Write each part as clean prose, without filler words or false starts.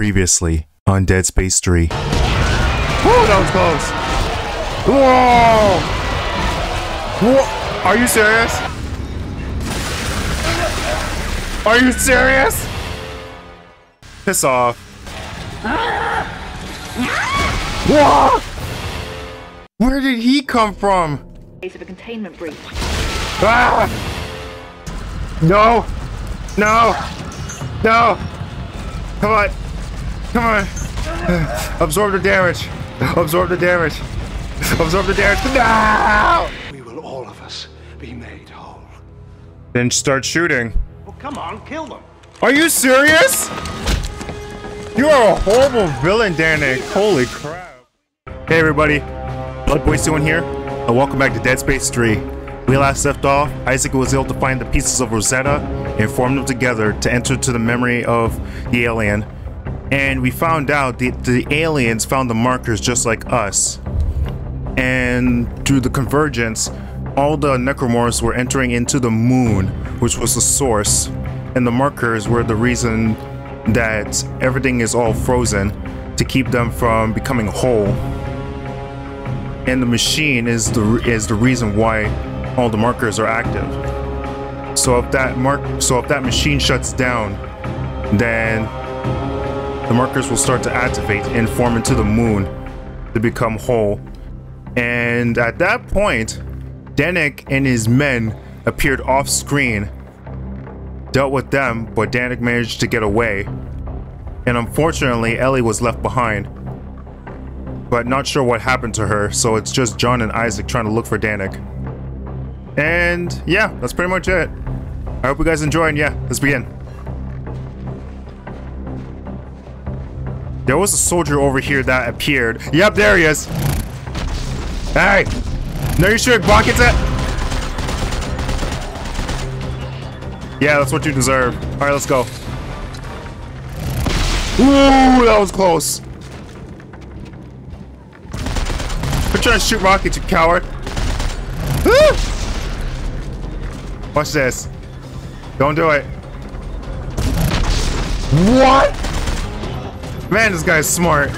previously on Dead Space 3. Woo, that was close. Whoa! Whoa! Are you serious? Are you serious? Piss off. Whoa! Where did he come from? Case of a containment breach. Ah! No! No! No! Come on! Come on! Absorb the damage! Absorb the damage! Absorb the damage! No! We will all of us be made whole. Then start shooting. Well, come on, kill them! Are you serious? You are a horrible villain, Danik. Holy crap! Hey everybody, Bloodboyc1 here, and welcome back to Dead Space 3. We last left off, Isaac was able to find the pieces of Rosetta and form them together to enter to the memory of the alien. And we found out that the aliens found the markers just like us. And through the convergence, all the necromorphs were entering into the moon, which was the source. And the markers were the reason that everything is all frozen to keep them from becoming whole. And the machine is the reason why all the markers are active. So if that machine shuts down, then the markers will start to activate and form into the moon to become whole. And at that point, Danik and his men appeared off screen, dealt with them, but Danik managed to get away. And unfortunately, Ellie was left behind, but not sure what happened to her. So it's just John and Isaac trying to look for Danik. And yeah, that's pretty much it. I hope you guys enjoy, and yeah, let's begin. There was a soldier over here that appeared. Yep, there he is. Hey! No, you should block it. Yeah, that's what you deserve. Alright, let's go. Ooh, that was close. Quit trying to shoot rockets, you coward. Ah! Watch this. Don't do it. What? Man, this guy's smart.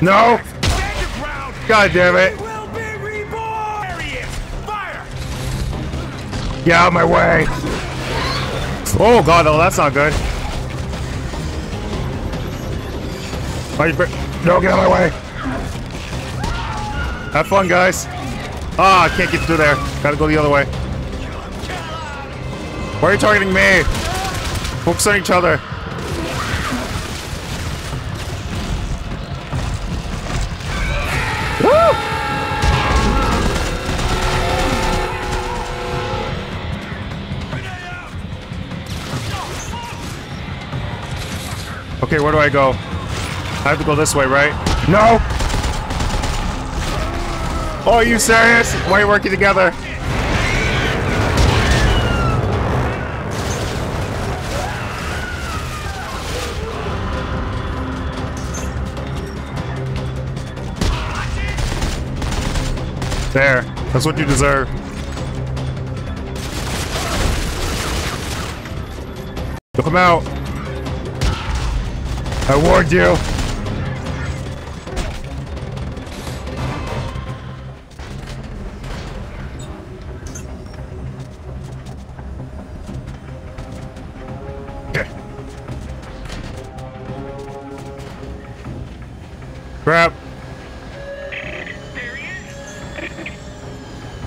No. God damn it. Get out of my way. Oh god, oh, that's not good. No, get out of my way. Have fun, guys. Ah, I can't get through there. Gotta go the other way. Why are you targeting me? Focus on each other. Woo! Okay, where do I go? I have to go this way, right? No! Oh, are you serious? Why are you working together? There. That's what you deserve. Don't come out. I warned you. Okay. Crap.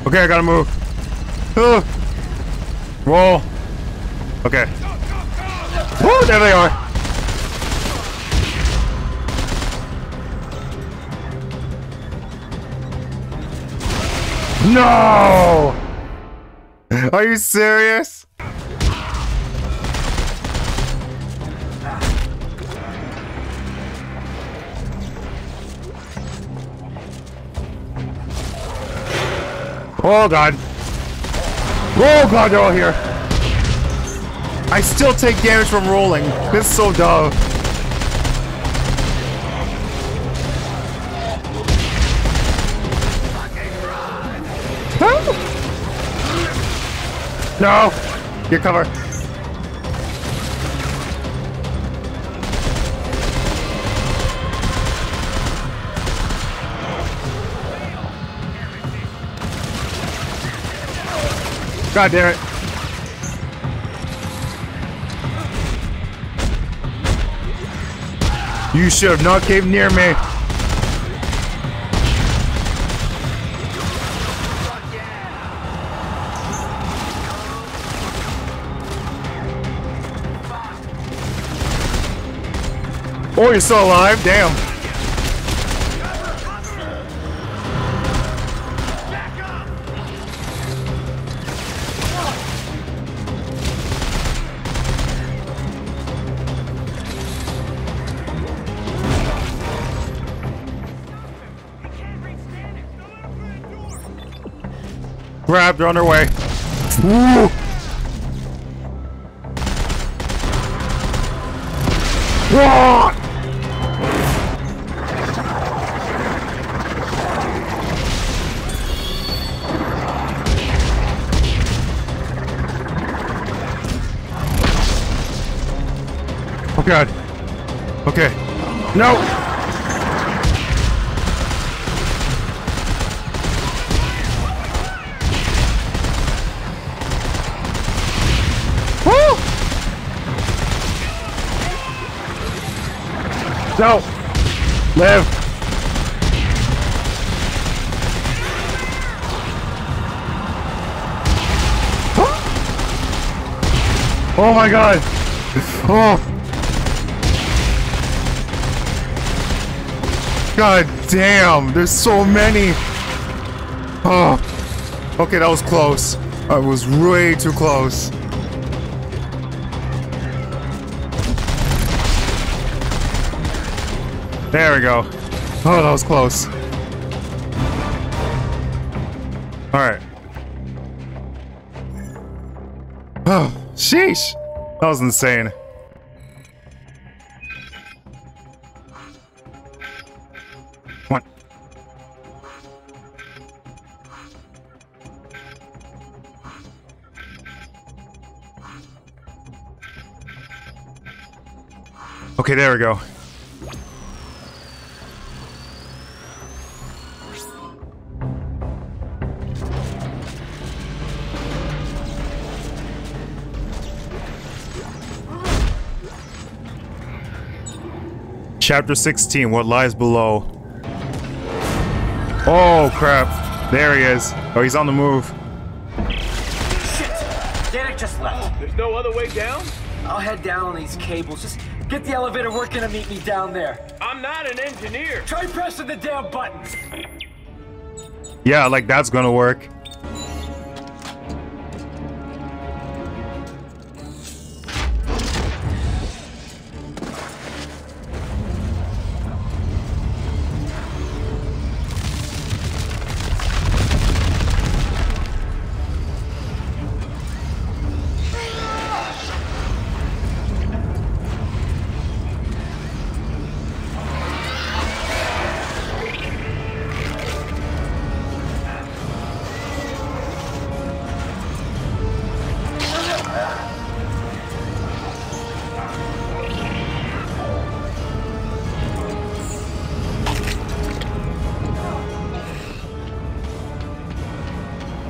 Okay, I gotta move. Ugh. Roll. Okay. Woo, there they are. No! Are you serious? Oh god. Oh god, they're all here. I still take damage from rolling. This is so dumb. No! Get cover. God damn it. You should have not came near me. Oh, you're still alive? Damn. Grabbed, they're on their way. Ooh. Whoa! God. Okay. No! Woo! No! Live! Oh my God! Oh! God damn, there's so many. Oh, okay, that was close. I was way too close. There we go. Oh, that was close. All right. Oh, sheesh. That was insane. Okay, there we go. Chapter 16, What Lies Below. Oh, crap. There he is. Oh, he's on the move. Shit! Danik just left. There's no other way down? I'll head down on these cables. Just get the elevator working and meet me down there. I'm not an engineer. Try pressing the damn buttons. Yeah, like that's gonna work.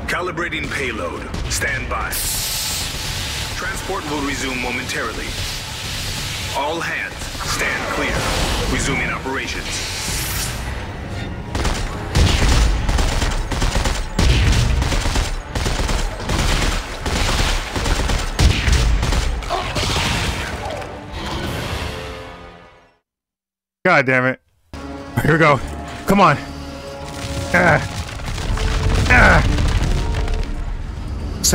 Calibrating payload. Stand by. Transport will resume momentarily. All hands, stand clear. Resuming operations. God damn it. Here we go. Come on.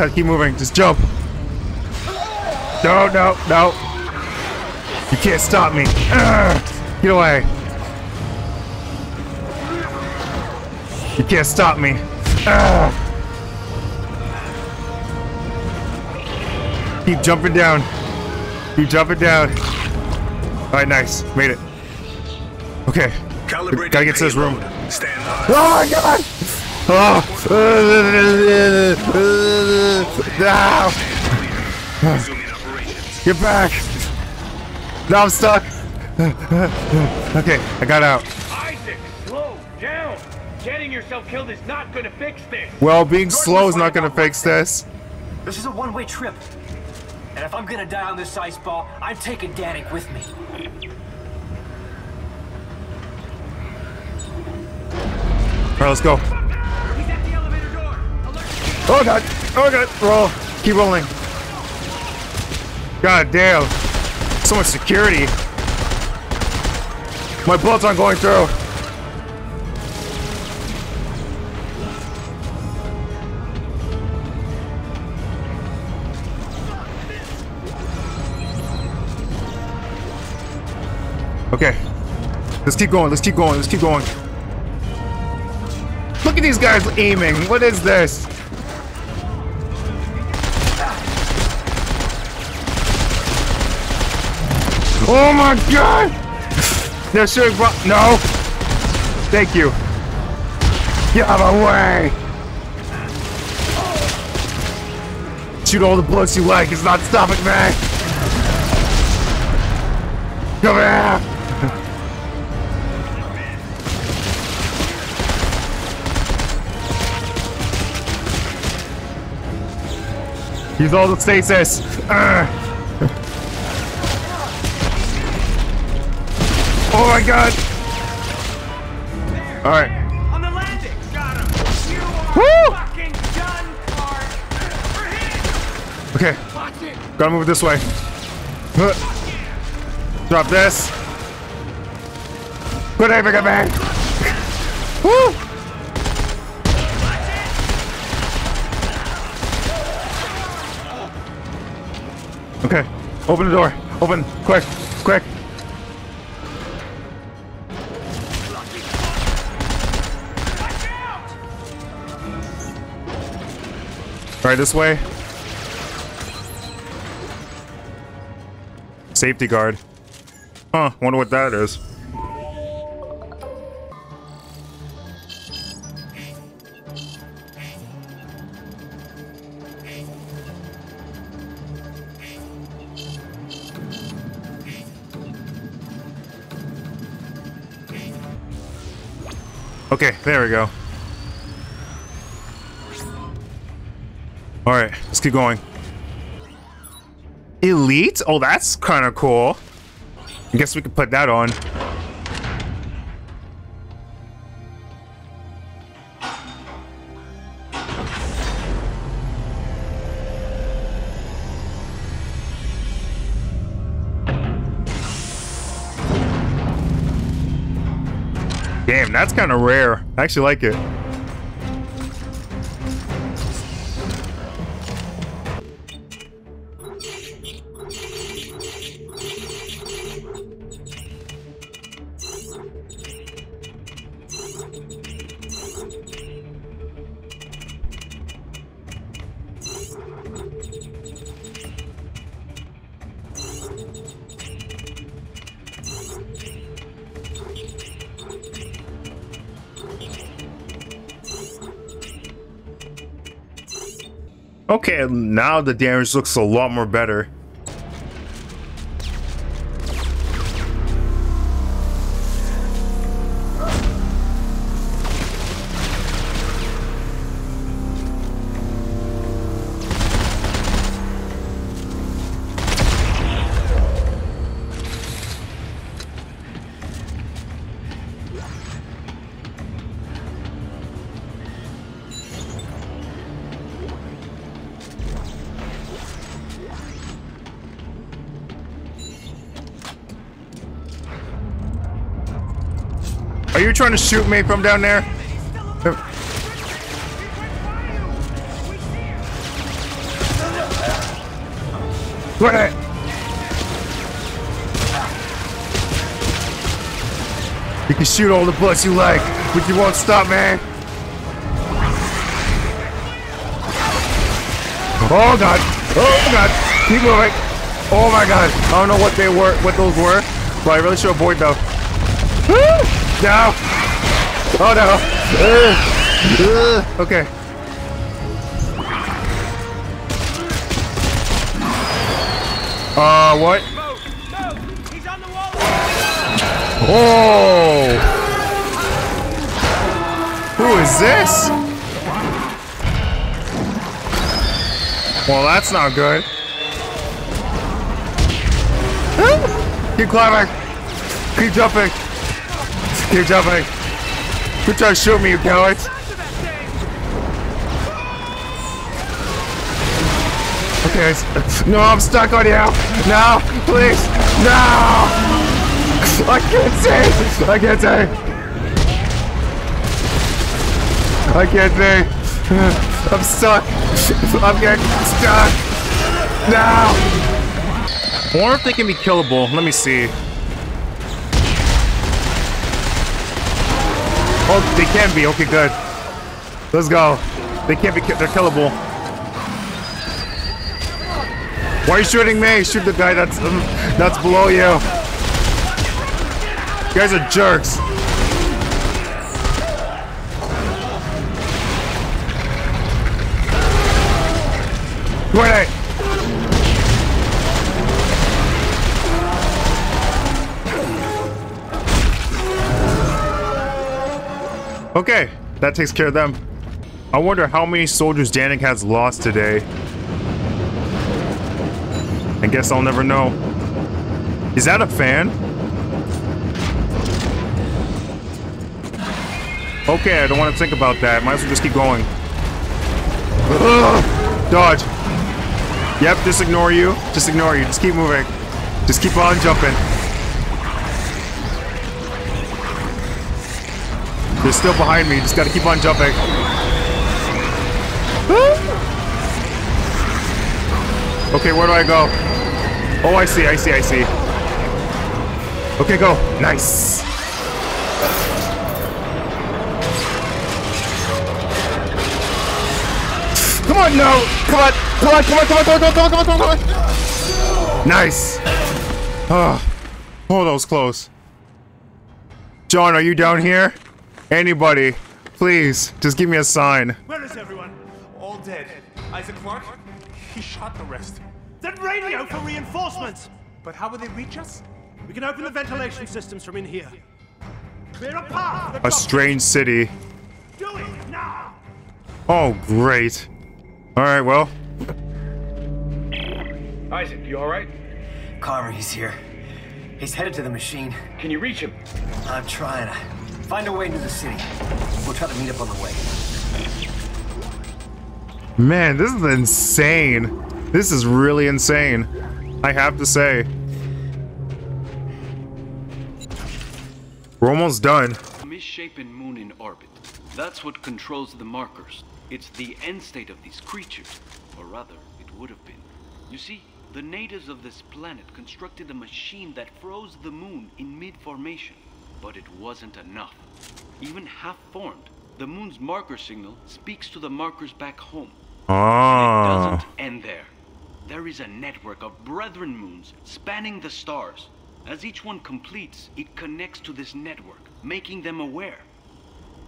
Just keep moving. Just jump. No, no, no. You can't stop me. Get away. You can't stop me. Keep jumping down. Keep jumping down. All right, nice. Made it. Okay. Gotta get to this room. Oh my God! Oh. Get back! Now I'm stuck! Okay, I got out. Isaac, slow down! Getting yourself killed is not gonna fix this! Well, being slow is not gonna fix this. This is a one-way trip. And if I'm gonna die on this ice ball, I'm taking Danik with me. Alright, let's go. He's at the elevator door. Oh god! Oh god! Roll. Keep rolling. God damn. So much security. My bullets aren't going through. Okay. Let's keep going, let's keep going, let's keep going. Look at these guys aiming. What is this? Oh my god! They're shooting bro. No! Thank you. Get out of my way! Shoot all the bullets you like, it's not stopping me! Come here! Use all the stasis. Oh my god! All right. On the landing, got him. You are woo! Fucking done, Clarke. Okay. Gotta move it this way. Drop this. Good aiming, man. Woo! Okay, open the door. Open, quick, quick. All right, this way. Safety guard. Huh? Wonder what that is. Okay, there we go. Alright, let's keep going. Elite? Oh, that's kind of cool. I guess we could put that on. Damn, that's kind of rare. I actually like it. Okay, now the damage looks a lot more better. Are you trying to shoot me from down there? What? You can shoot all the bullets you like, but you won't stop, man. Oh god! Oh god! Keep moving! Oh my god! I don't know what they were, what those were, but I really should avoid them. Woo! No! Oh no! Okay. What? He's on the wall. Oh! Who is this? Well, that's not good. Keep climbing. Keep jumping. Keep jumping. Quit trying to shoot me, you cowards. Okay. No, I'm stuck on you. No, please. No. I can't see! I can't see! I can't see! I'm stuck! I'm getting stuck! Now! I wonder if they can be killable. Let me see. Oh, they can be. Okay, good. Let's go. They can't be they're killable. Why are you shooting me? Shoot the guy that's below you. You guys are jerks. Who are they? Okay, that takes care of them. I wonder how many soldiers Danik has lost today. I guess I'll never know. Is that a fan? Okay, I don't want to think about that. Might as well just keep going. Ugh! Dodge. Yep, just ignore you. Just ignore you. Just keep moving. Just keep on jumping. They're still behind me. Just gotta keep on jumping. Okay, where do I go? Oh, I see, I see, I see. Okay, go. Nice. Come on, no! Come on! Come on! Come on! Come on! Come on! Come on! Come on! Come on! Come on. Nice. Oh, that was close. John, are you down here? Anybody, please, just give me a sign. Where is everyone? All dead. Isaac Clarke, he shot the rest. Then radio for reinforcements. But how will they reach us? We can open the ventilation systems from in here. Clear a path. A strange city. Do it now. Oh, great. Alright, well. Isaac, you alright? Carver, he's here. He's headed to the machine. Can you reach him? I'm trying to find a way into the city. We'll try to meet up on the way. Man, this is insane. This is really insane, I have to say. We're almost done. A misshapen moon in orbit. That's what controls the markers. It's the end state of these creatures, or rather, it would have been. You see, the natives of this planet constructed a machine that froze the moon in mid-formation, but it wasn't enough. Even half-formed, the moon's marker signal speaks to the markers back home. Oh. It doesn't end there. There is a network of brethren moons spanning the stars. As each one completes, it connects to this network, making them aware.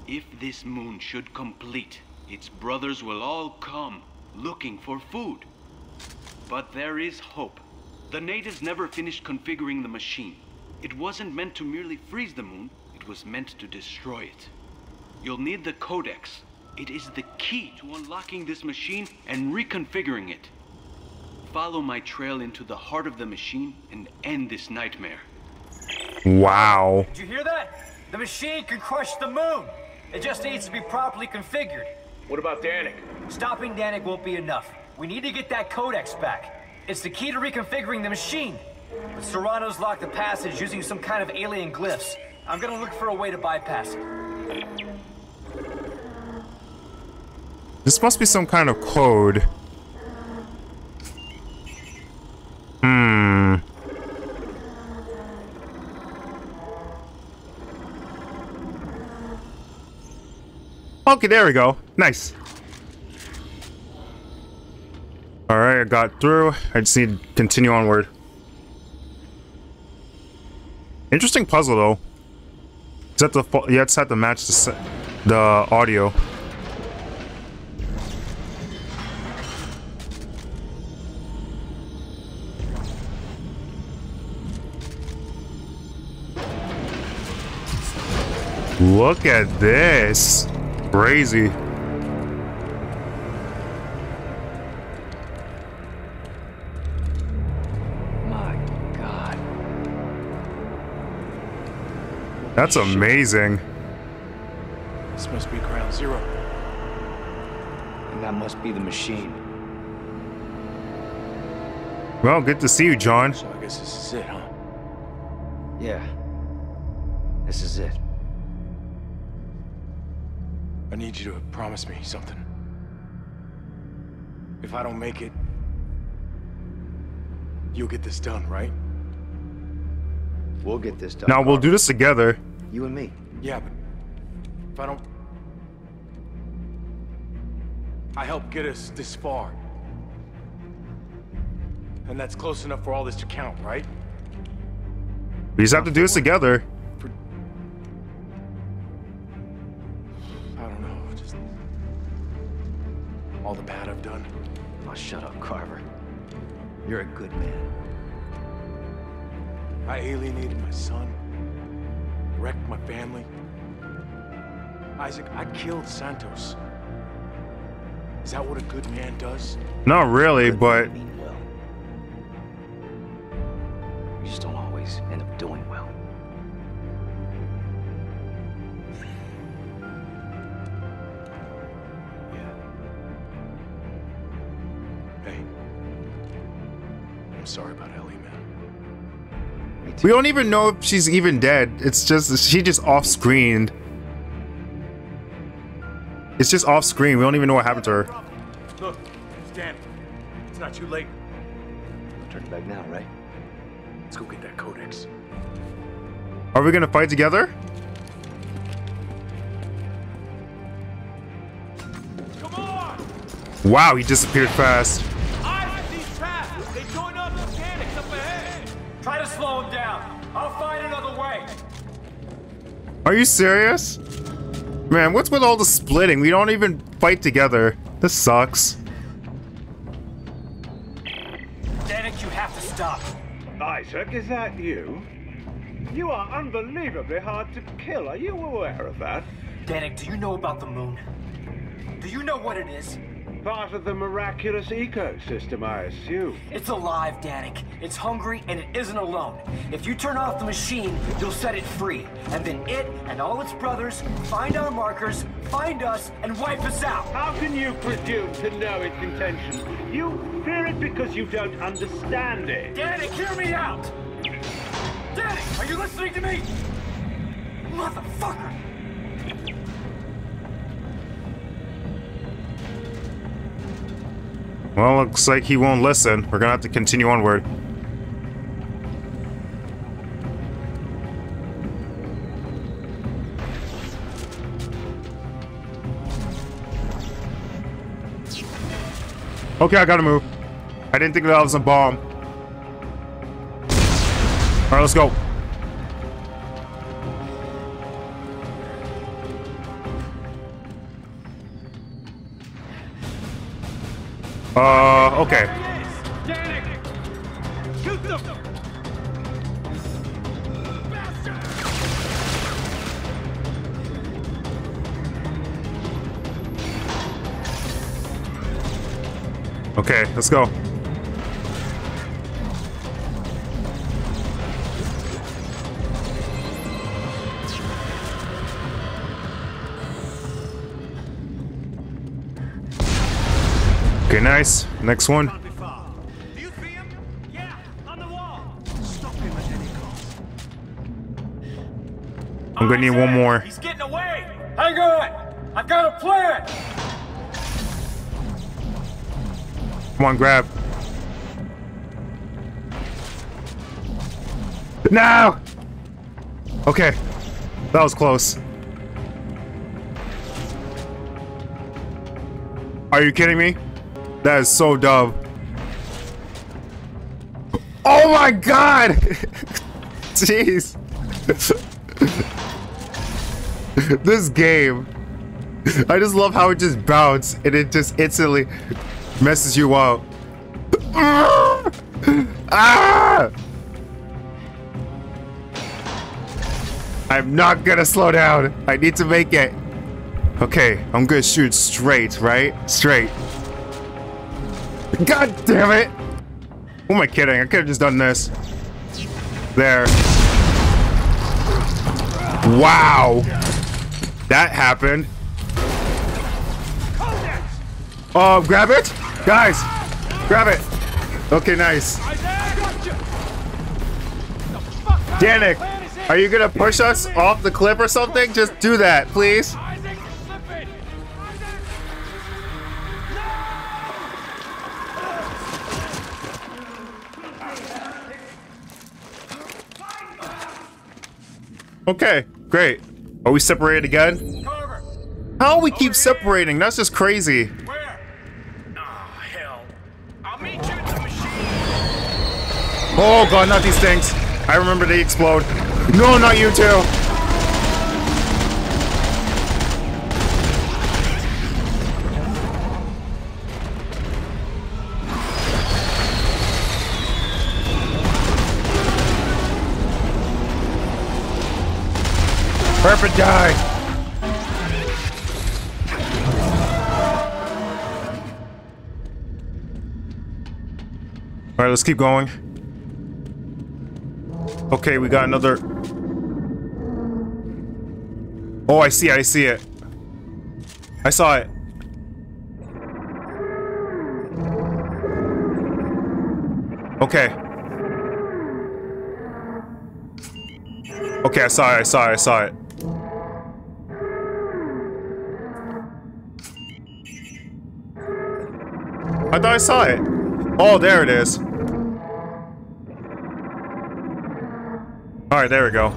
If this moon should complete, its brothers will all come, looking for food. But there is hope. The natives never finished configuring the machine. It wasn't meant to merely freeze the moon, it was meant to destroy it. You'll need the codex. It is the key to unlocking this machine and reconfiguring it. Follow my trail into the heart of the machine and end this nightmare. Wow. Did you hear that? The machine can crush the moon. It just needs to be properly configured. What about Danik? Stopping Danik won't be enough. We need to get that codex back. It's the key to reconfiguring the machine. But Serrano's locked the passage using some kind of alien glyphs. I'm gonna look for a way to bypass it. This must be some kind of code. Hmm. Okay, there we go. Nice. Alright, I got through. I just need to continue onward. Interesting puzzle, though. Except you just have to match the audio. Look at this. Crazy. That's amazing. This must be ground zero. And that must be the machine. Well, good to see you, John. So I guess this is it, huh? Yeah. This is it. I need you to promise me something. If I don't make it, you'll get this done, right? We'll get this done. Now, we'll do this together. You and me. Yeah, but if I don't... I helped get us this far. And that's close enough for all this to count, right? We just have to do this together. I don't know, just... all the bad I've done. Oh, shut up, Carver. You're a good man. I alienated my son, wrecked my family. Isaac, I killed Santos. Is that what a good man does? Not really, but... well. You just don't always end up doing well. Yeah. Hey. I'm sorry about Ellie, man. We don't even know if she's even dead. It's just, she just off-screened. It's just off screen. We don't even know what happened to her. Look, Stan, it's not too late. I'm turning back now, right? Let's go get that codex. Are we gonna fight together? Come on! Wow, he disappeared fast. I see traps. They join up the mechanics up ahead. Try to slow him down. I'll find another way. Are you serious? Man, what's with all the splitting? We don't even fight together. This sucks. Danik, you have to stop. Isaac, is that you? You are unbelievably hard to kill. Are you aware of that? Danik, do you know about the moon? Do you know what it is? Part of the miraculous ecosystem, I assume. It's alive, Danik. It's hungry, and it isn't alone. If you turn off the machine, you'll set it free. And then it and all its brothers find our markers, find us, and wipe us out. How can you presume to know its intentions? You fear it because you don't understand it. Danik, hear me out! Danik, are you listening to me? Motherfucker! Well, looks like he won't listen. We're gonna have to continue onward. Okay, I gotta move. I didn't think that was a bomb. Alright, let's go. Okay. Okay, let's go. Okay, nice. Next one. Do you see him? Yeah, on the wall. Stop him at any cost. I'm gonna need one more. He's getting away. Hang on. I've got a plan. Come on, grab. No! Okay. That was close. Are you kidding me? That is so dumb. Oh my god! Jeez. This game. I just love how it just bounced and it just instantly messes you up. Ah! I'm not gonna slow down. I need to make it. Okay, I'm gonna shoot straight, right? Straight. God damn it! Who am I kidding? I could have just done this. There. Wow. That happened. Oh, grab it? Guys, grab it. Okay, nice. Danik, are you gonna push us off the cliff or something? Just do that, please. Okay, great. Are we separated again? How we keep separating? That's just crazy. Oh god, not these things. I remember they explode. No, not you two. Perfect guy. Alright, let's keep going. Okay, we got another... Oh, I see it, I see it. I saw it. Okay. Okay, I saw it, I saw it, I saw it. I thought I saw it. Oh, there it is. All right, there we go.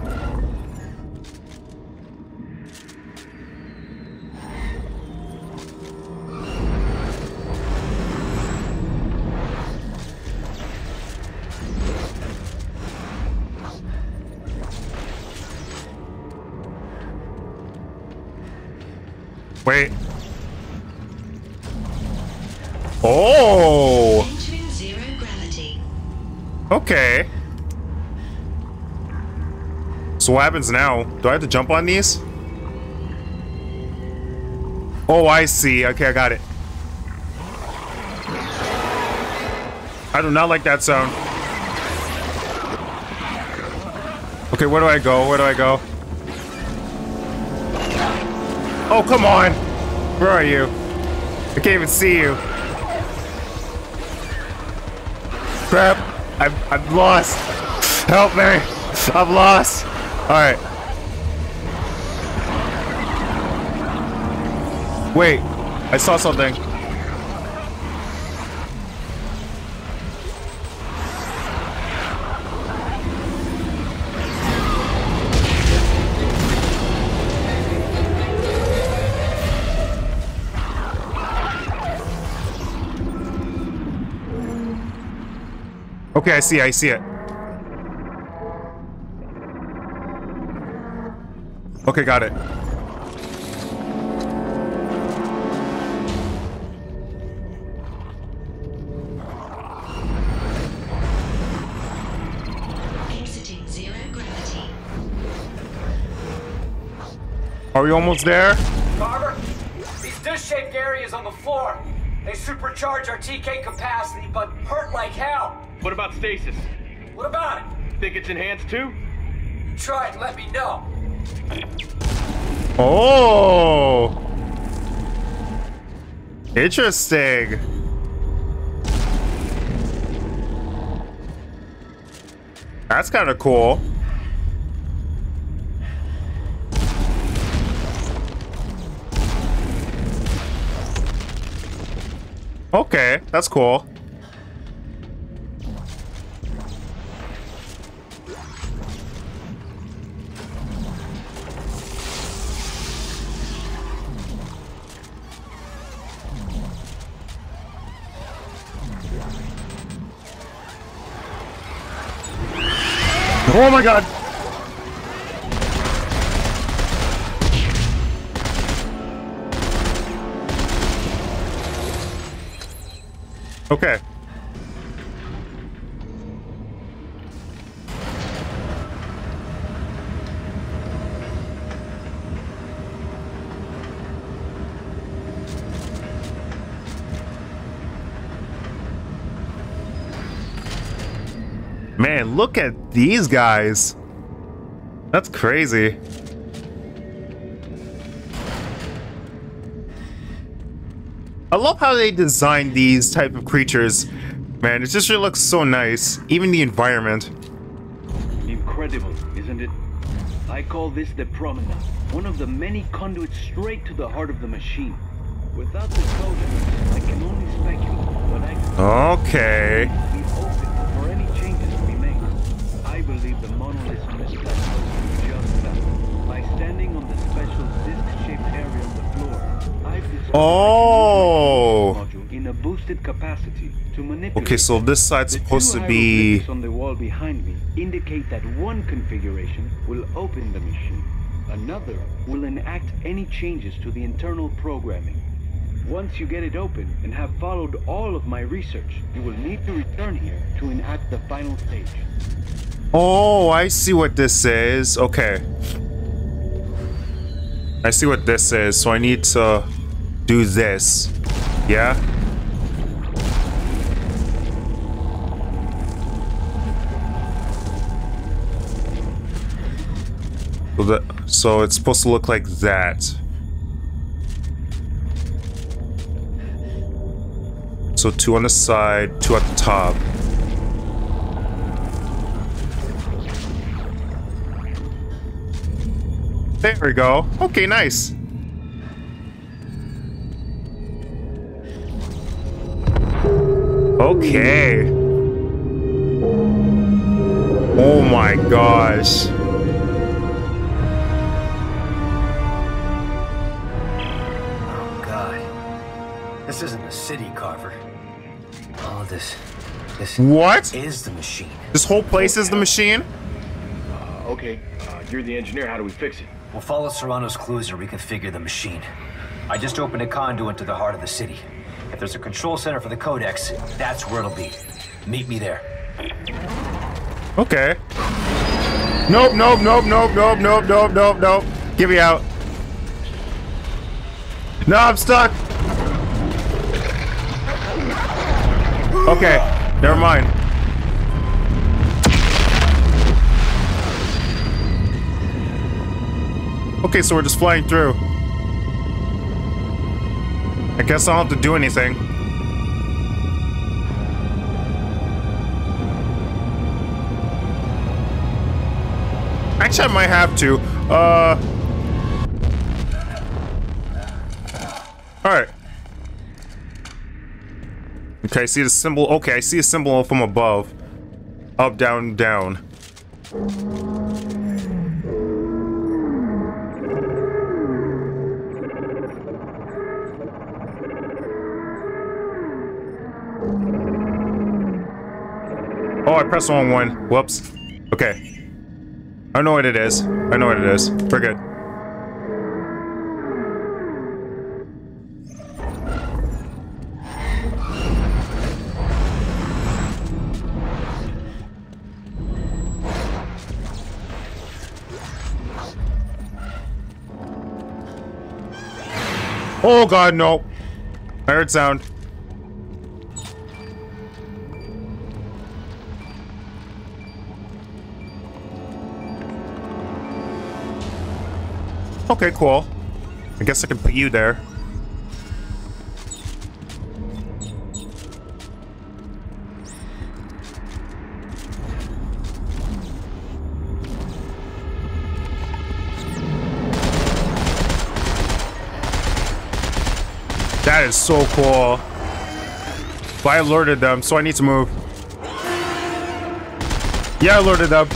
Wait. Oh. Entering zero gravity. Okay. So what happens now? Do I have to jump on these? Oh, I see. Okay, I got it. I do not like that sound. Okay, where do I go? Where do I go? Oh, come on! Where are you? I can't even see you. Crap! I've lost! Help me! I've lost! Alright. Wait, I saw something. Okay, I see it, I see it. Okay, got it. Exiting zero gravity. Are we almost there? Carver, these dish-shaped areas on the floor, they supercharge our TK capacity, but hurt like hell. What about stasis? What about it? Think it's enhanced too? You try it, let me know. Oh, interesting. That's kind of cool. Okay, that's cool. Oh my god! Okay. Man, look at these guys. That's crazy. I love how they designed these type of creatures. Man, it just really looks so nice. Even the environment. Incredible, isn't it? I call this the Promenade, one of the many conduits straight to the heart of the machine. Without the code, I can only speculate, but I... Okay. ...be open for any changes we make. I believe the monolith is just that. By standing on the special disc-shaped area of the floor, I've discovered... Oh! ...in a boosted capacity to manipulate... Okay, so this side's supposed to be... ...on the wall behind me indicate that one configuration will open the machine. Another will enact any changes to the internal programming. Once you get it open and have followed all of my research, you will need to return here to enact the final stage. Oh, I see what this is. Okay. I see what this is, so I need to do this. Yeah? So it's supposed to look like that. So two on the side, two at the top. There we go. Okay, nice. Okay. Oh my gosh. This isn't a city, Carver. Oh, this what is the machine? This whole place is the machine? Okay, you're the engineer. How do we fix it? We'll follow Serrano's clues or reconfigure the machine. I just opened a conduit to the heart of the city. If there's a control center for the codex, that's where it'll be. Meet me there. Okay. Nope, nope, nope, nope, nope, nope, nope, nope, nope. Get me out. No, I'm stuck. Okay, never mind. Okay, so we're just flying through. I guess I don't have to do anything. Actually, I might have to. Alright. Okay, I see the symbol. Okay, I see a symbol from above. Up, down, down. Oh, I pressed the wrong one. Whoops. Okay. I know what it is. I know what it is. We're good. Oh god, no. I heard sound. Okay, cool. I guess I can put you there. That is so cool. But I alerted them, so I need to move. Yeah, I alerted them.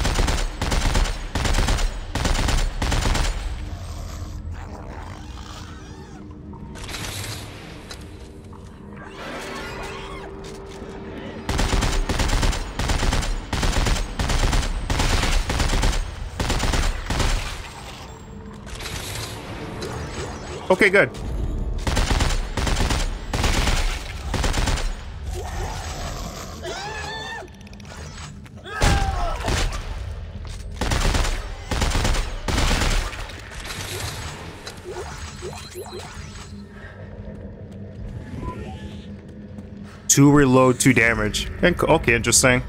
Okay, good. Two reload, two damage. Okay, interesting.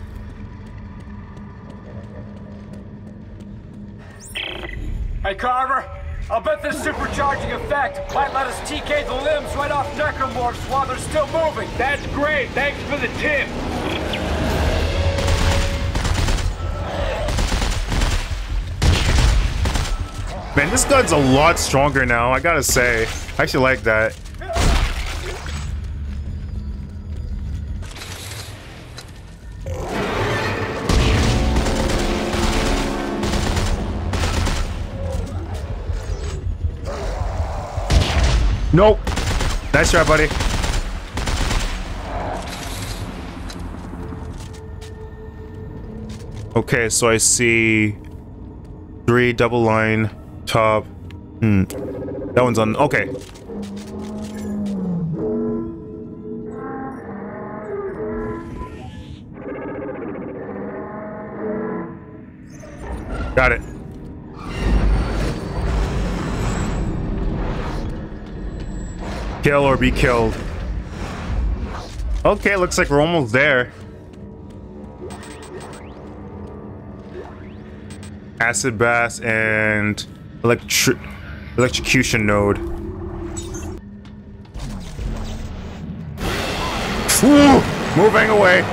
Hey, Carver, I'll bet this supercharging effect might let us TK the limbs right off necromorphs while they're still moving. That's great. Thanks for the tip. Man, this gun's a lot stronger now, I gotta say. I actually like that. Nope. Nice try, buddy. Okay, so I see three double line top. That one's on. Okay. Got it. Kill or be killed. Okay, looks like we're almost there. Acid bass and electrocution node. Whew, moving away.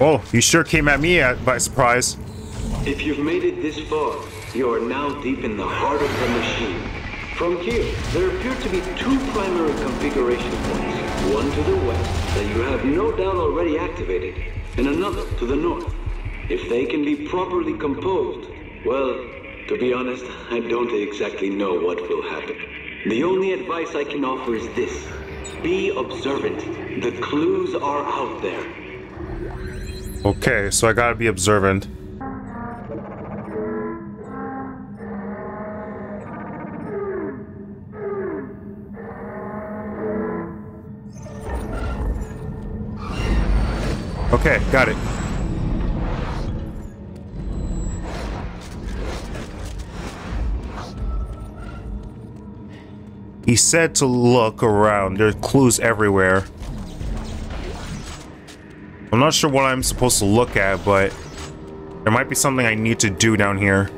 Oh, you sure came at me by surprise. If you've made it this far, you are now deep in the heart of the machine. From here, there appear to be two primary configuration points. One to the west, that you have no doubt already activated, and another to the north. If they can be properly composed, well, to be honest, I don't exactly know what will happen. The only advice I can offer is this. Be observant. The clues are out there. Okay, so I gotta be observant. Okay, got it. He said to look around. There are clues everywhere. I'm not sure what I'm supposed to look at, but there might be something I need to do down here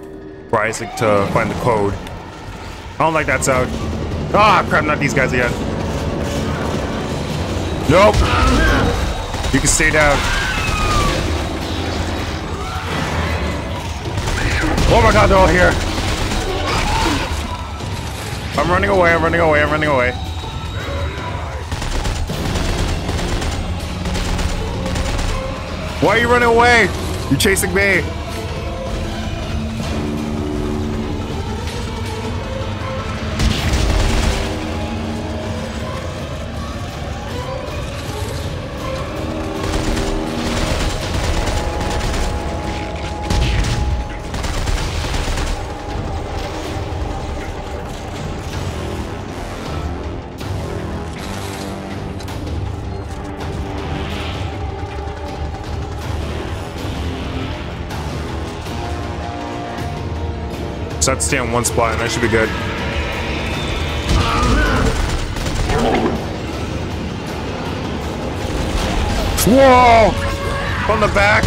for Isaac to find the code. I don't like that sound. Ah, crap, not these guys again. Nope. You can stay down. Oh my god, they're all here. I'm running away, I'm running away, I'm running away. Why are you running away? You're chasing me. So I have to stay in one spot and I should be good. Whoa! From the back!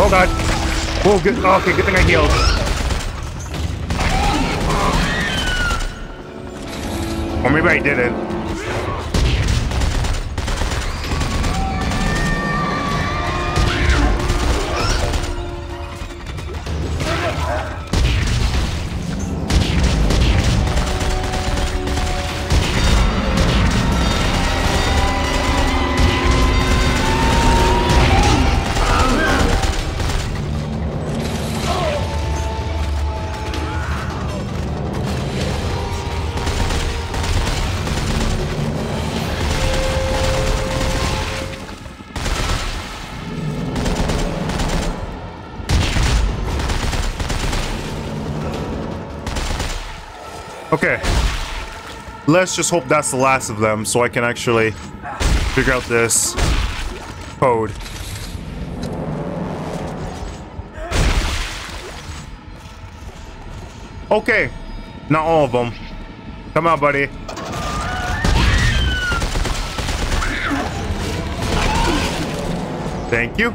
Oh god! Oh, good. Oh, okay, good thing I healed. Or maybe I didn't. Okay, let's just hope that's the last of them so I can actually figure out this code. Okay. Not all of them. Come on, buddy. Thank you.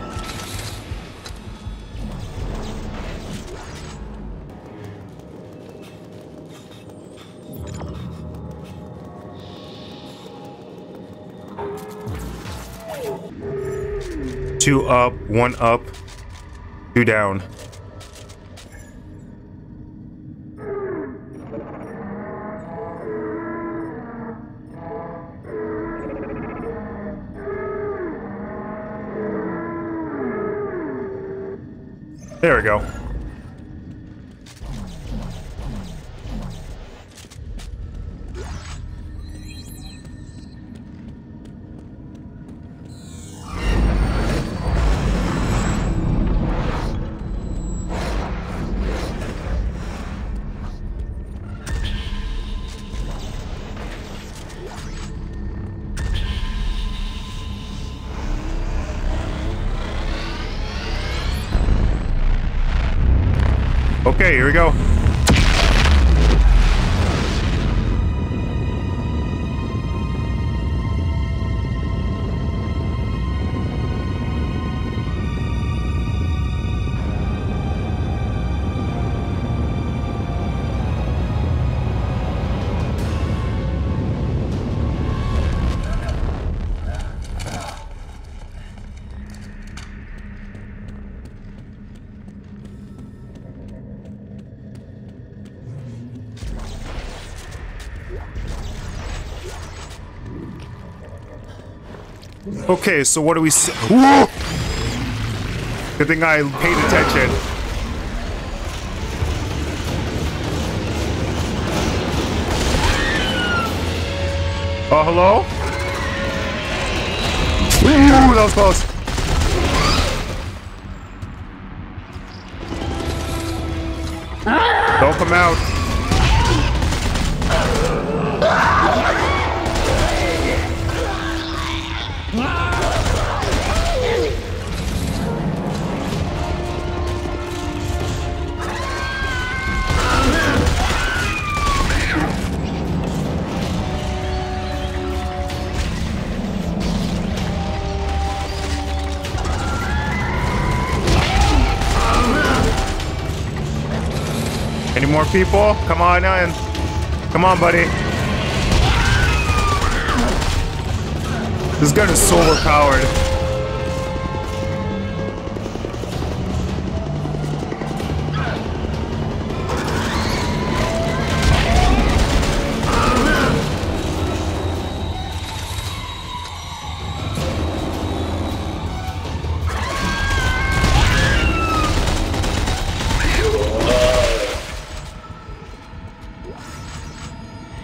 Two up, one up, two down. There we go. Okay, here we go. Okay, so what do we say? Whoa! Good thing I paid attention. Oh, hello? Ooh, that was close. Don't come out. More people, come on in. Come on, buddy. This gun is solar powered.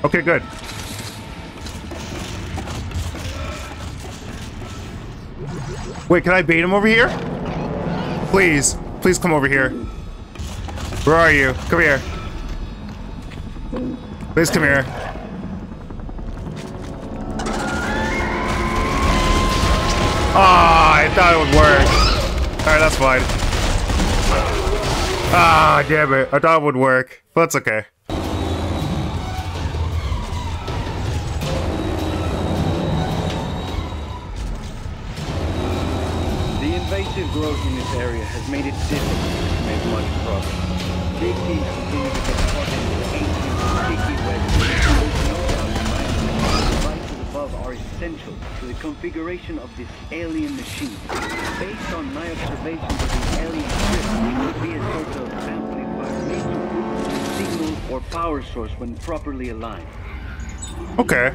Okay, good. Wait, can I bait him over here? Please. Please come over here. Where are you? Come here. Please come here. Ah, I thought it would work. Alright, that's fine. Ah, damn it. I thought it would work. But that's okay. Growth in this area has made it difficult to make much progress. Big teams continue to get caught in the ancient, sticky web. Devices above are essential to the configuration of this alien machine. Based on my observations of the alien ship, it could be a sort of amplifier made to boost the signal or power source when properly aligned. Okay.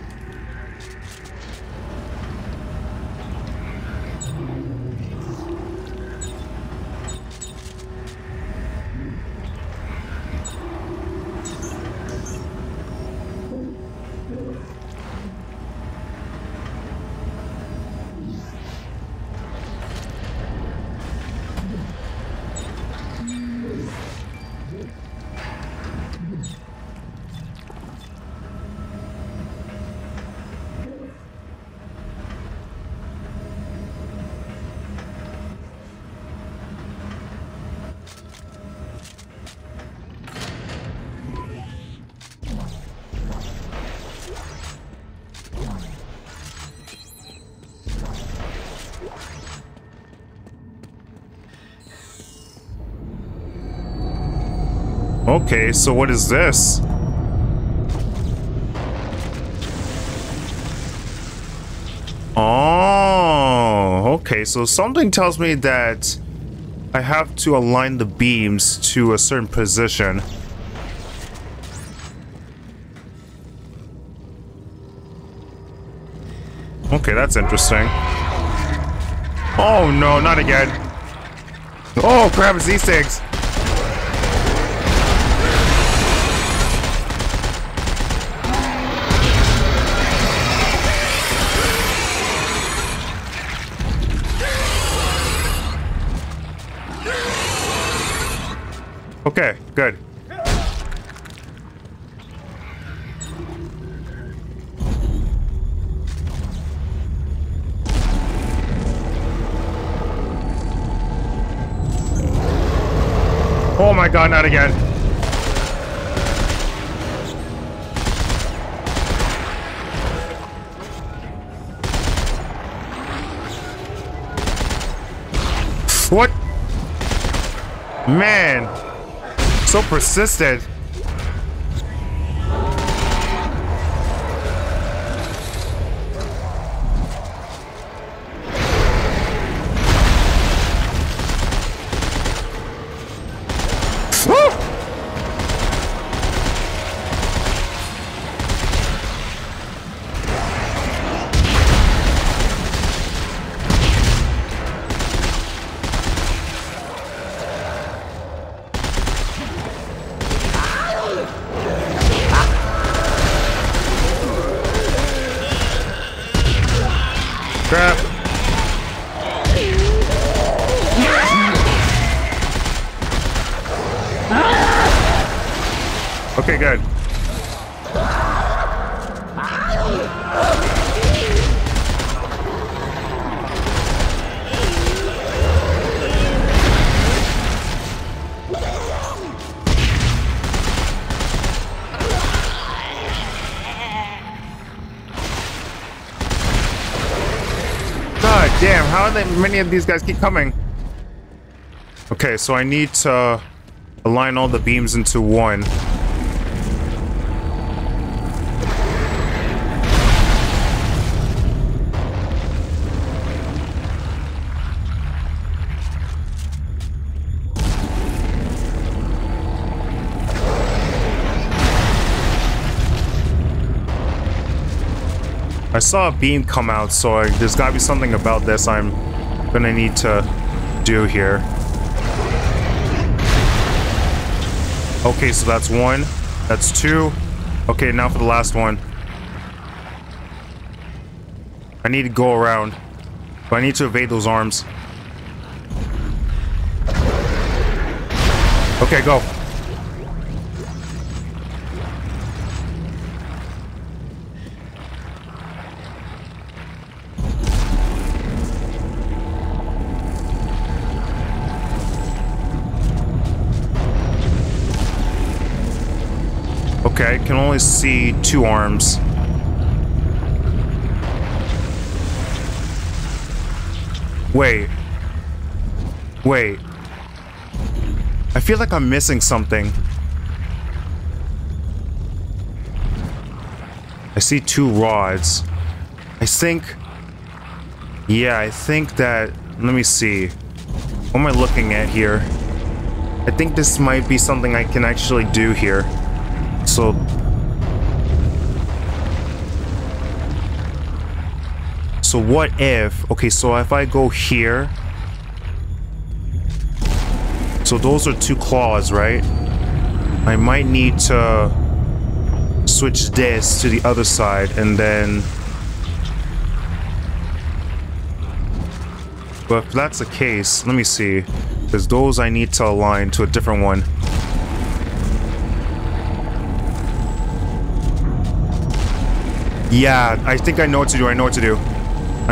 Okay, so what is this? Oh, okay, so something tells me that I have to align the beams to a certain position. Okay, that's interesting. Oh no, not again. Oh crap, it's these things. Okay, good. Oh my god, not again. What? Man. So persistent. Damn, how are many of these guys keep coming? Okay, so I need to align all the beams into one. I saw a beam come out, so there's gotta be something about this I'm gonna need to do here. Okay, so that's one. That's two. Okay, now for the last one. I need to go around, but I need to evade those arms. Okay, go. Okay, I can only see two arms. Wait. I feel like I'm missing something. I see two rods. I think that... Let me see. What am I looking at here? I think this might be something I can actually do here. So what if, okay, so if I go here, so those are two claws, right? I might need to switch this to the other side and then, but if that's the case, let me see, because those I need to align to a different one. Yeah, I think I know what to do. I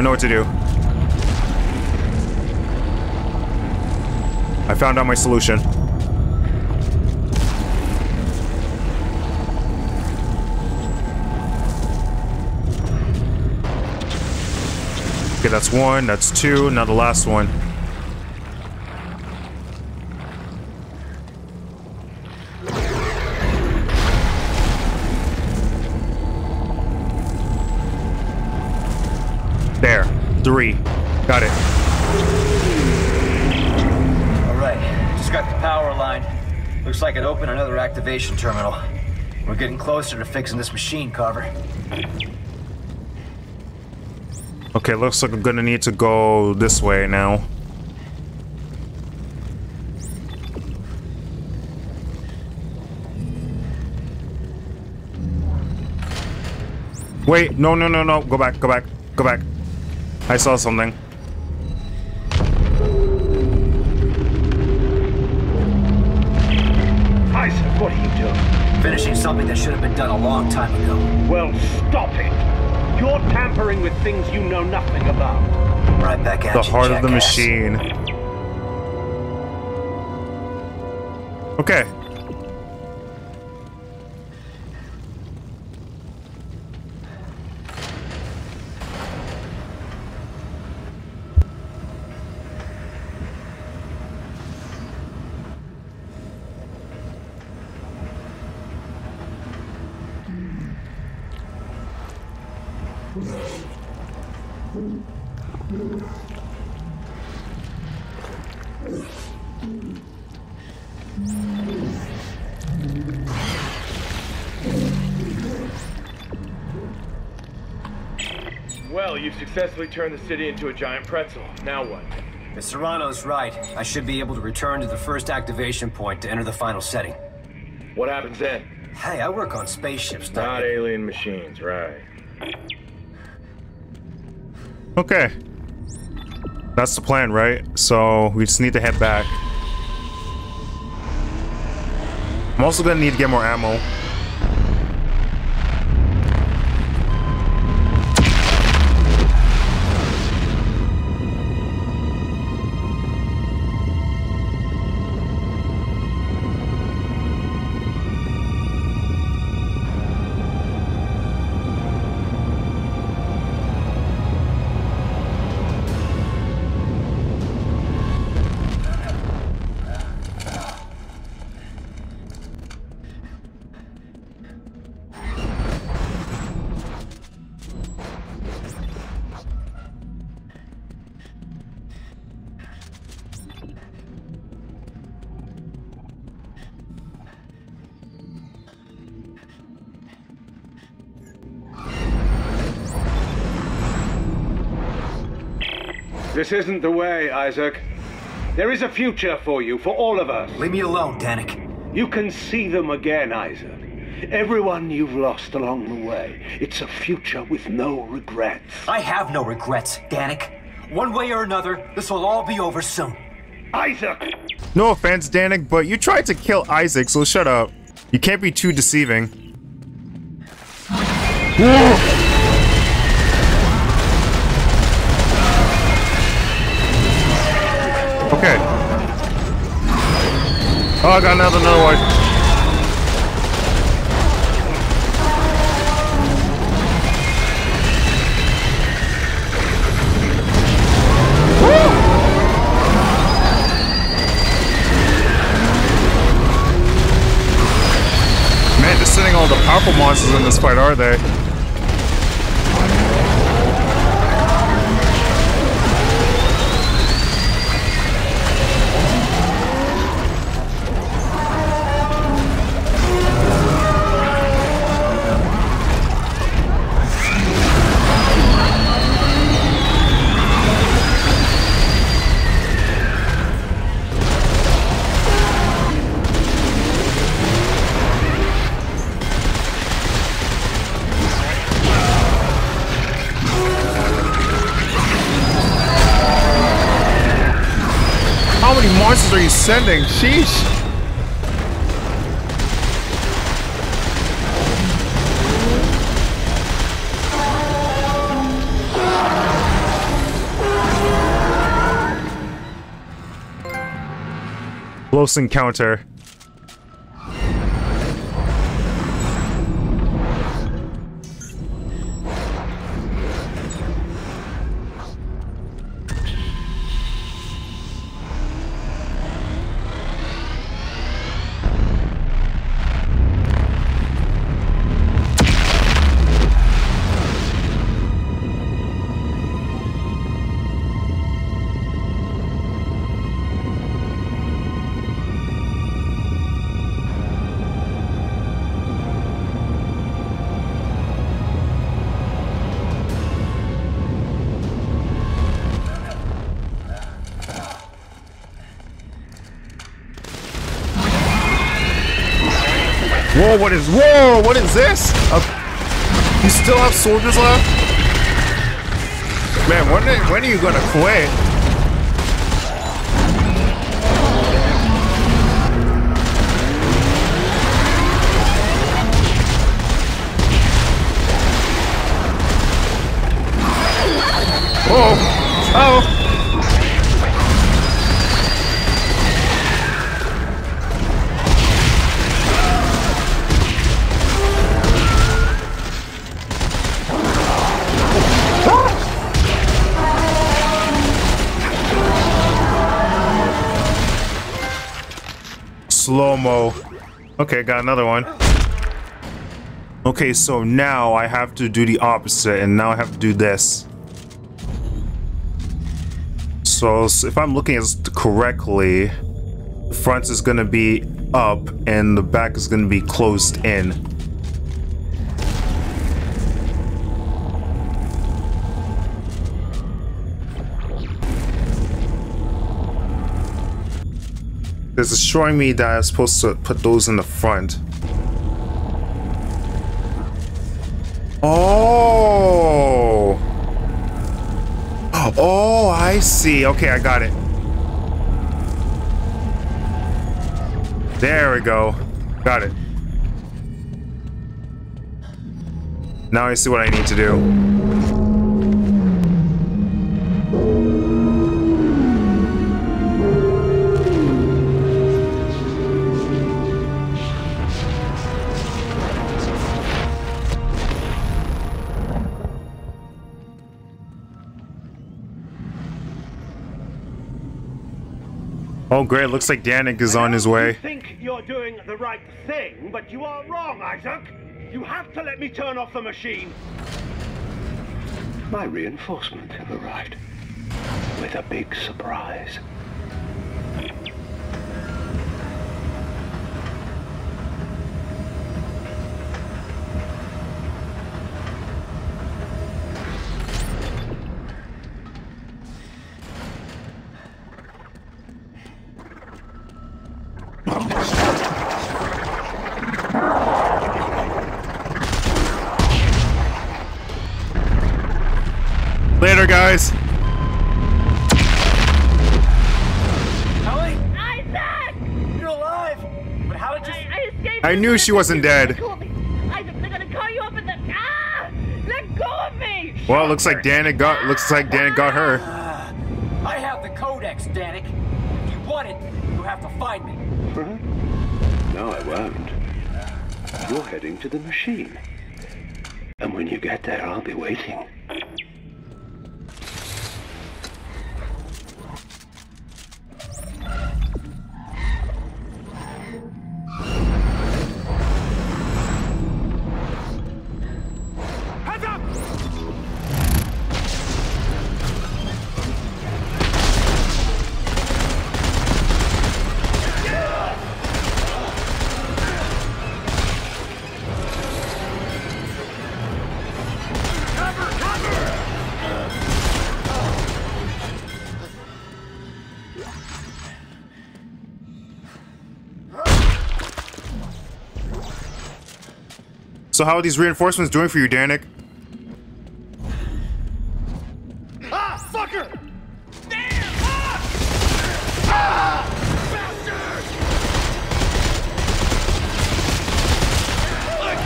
found out my solution. Okay, that's one, that's two, now the last one. 3. Got it. All right, just got the power line. Looks like it opened another activation terminal. We're getting closer to fixing this machine, Carver. Okay, looks like I'm gonna need to go this way now. Wait, no, no, no, no. Go back, go back, go back. I saw something. Isaac, what are you doing? Finishing something that should have been done a long time ago. Well, stop it. You're tampering with things you know nothing about. Right back at you, jackass. The heart of the machine. Okay. Well, you've successfully turned the city into a giant pretzel. Now what? If Serrano's right, I should be able to return to the first activation point to enter the final setting. What happens then? Hey, I work on spaceships, not alien machines, right? Okay. That's the plan, right? So we just need to head back. I'm also gonna need to get more ammo. This isn't the way, Isaac. There is a future for you, for all of us. Leave me alone, Danik. You can see them again, Isaac. Everyone you've lost along the way. It's a future with no regrets. I have no regrets, Danik. One way or another, this will all be over soon. Isaac! No offense, Danik, but you tried to kill Isaac, so shut up. You can't be too deceiving. Whoa! Okay. Oh, I got another one. Woo! Man, just sending all the powerful monsters in this fight, are they? What monsters are you sending? Sheesh! Close encounter. Whoa, what is... Whoa, what is this? You still have soldiers left? Man, when are you gonna quit? Whoa. Oh. Slow-mo. Okay, got another one. Okay, so now I have to do the opposite, and now I have to do this. So if I'm looking at it correctly, the front is gonna be up and the back is gonna be closed in. This is showing me that I'm supposed to put those in the front. Oh! Oh, I see. Okay, I got it. There we go. Got it. Now I see what I need to do. Oh great, looks like Danik is on his way. I think you're doing the right thing, but you are wrong, Isaac. You have to let me turn off the machine. My reinforcements have arrived with a big surprise. Later, guys. Ellie? Isaac! You're alive! But how did you... I escaped. I knew she wasn't dead. Isaac, they're gonna call you up in the... Ah! Let go of me! Well, looks like Danik got her. I have the codex, Danik. If you want it, you have to find me. No, I won't. You're heading to the machine. And when you get there, I'll be waiting. So how are these reinforcements doing for you, Danik? Ah, sucker! Damn! Ah! Ah! Bastard! Look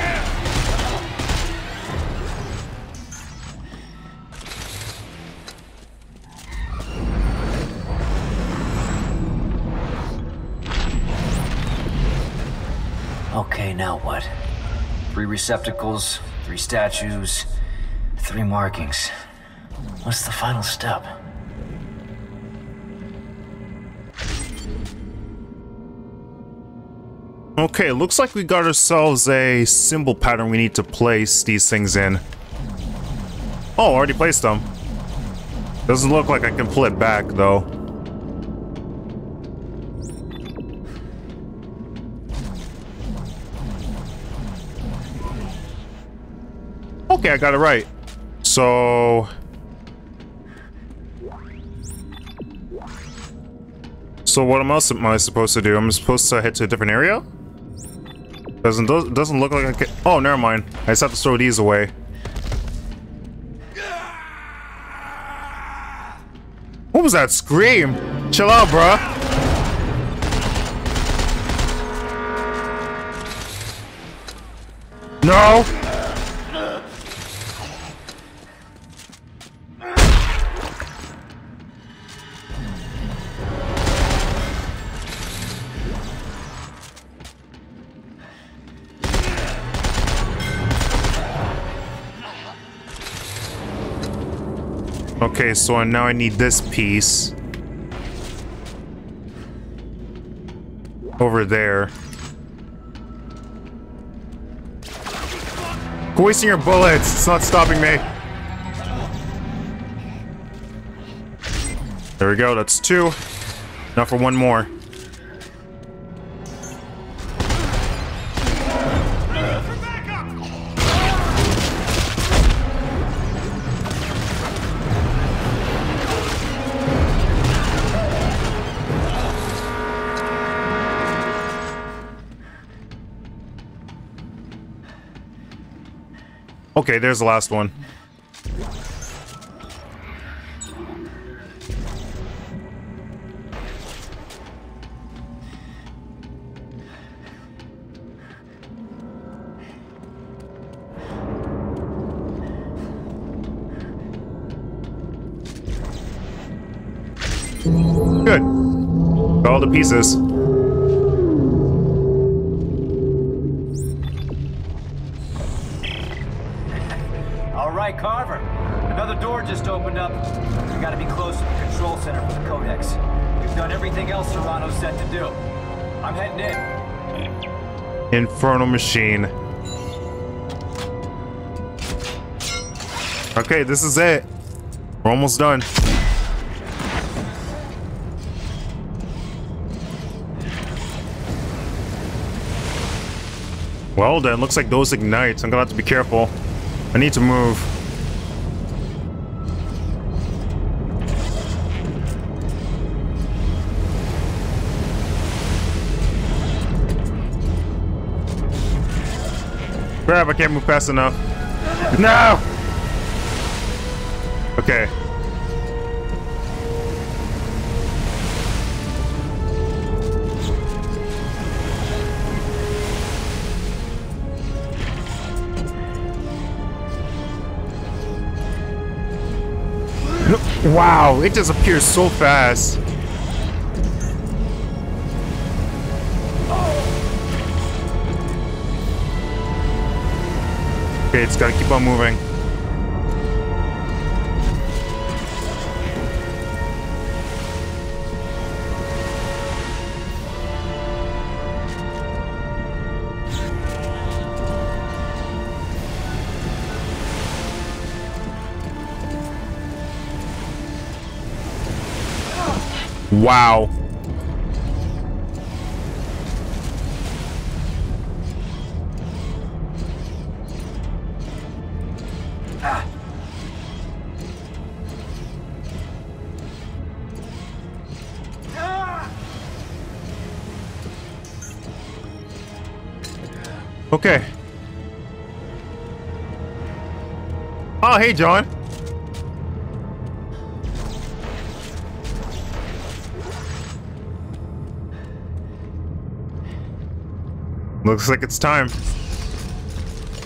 out! Okay, now what? 3 receptacles, 3 statues, 3 markings. What's the final step? Okay, looks like we got ourselves a symbol pattern we need to place these things in. Oh, I already placed them. Doesn't look like I can pull it back, though. Okay, I got it right. So what else am I supposed to do? I'm supposed to head to a different area? Doesn't look like I can. Oh, never mind. I just have to throw these away. What was that scream? Chill out, bruh. No! Okay, so now I need this piece. Over there. Quit wasting your bullets! It's not stopping me! There we go, that's two. Now for one more. Okay, there's the last one. Good. Got all the pieces. Carver, another door just opened up. We gotta be close to the control center for the Codex. We've done everything else Serrano said to do. I'm heading in. Infernal machine. Okay, this is it. We're almost done. Well then, looks like those ignite. I'm gonna have to be careful. I need to move. Crap, I can't move fast enough. No! Okay. Wow, it just appears so fast. Okay, it's gotta keep on moving. Wow. Ah. Okay. Oh, hey, John. Looks like it's time.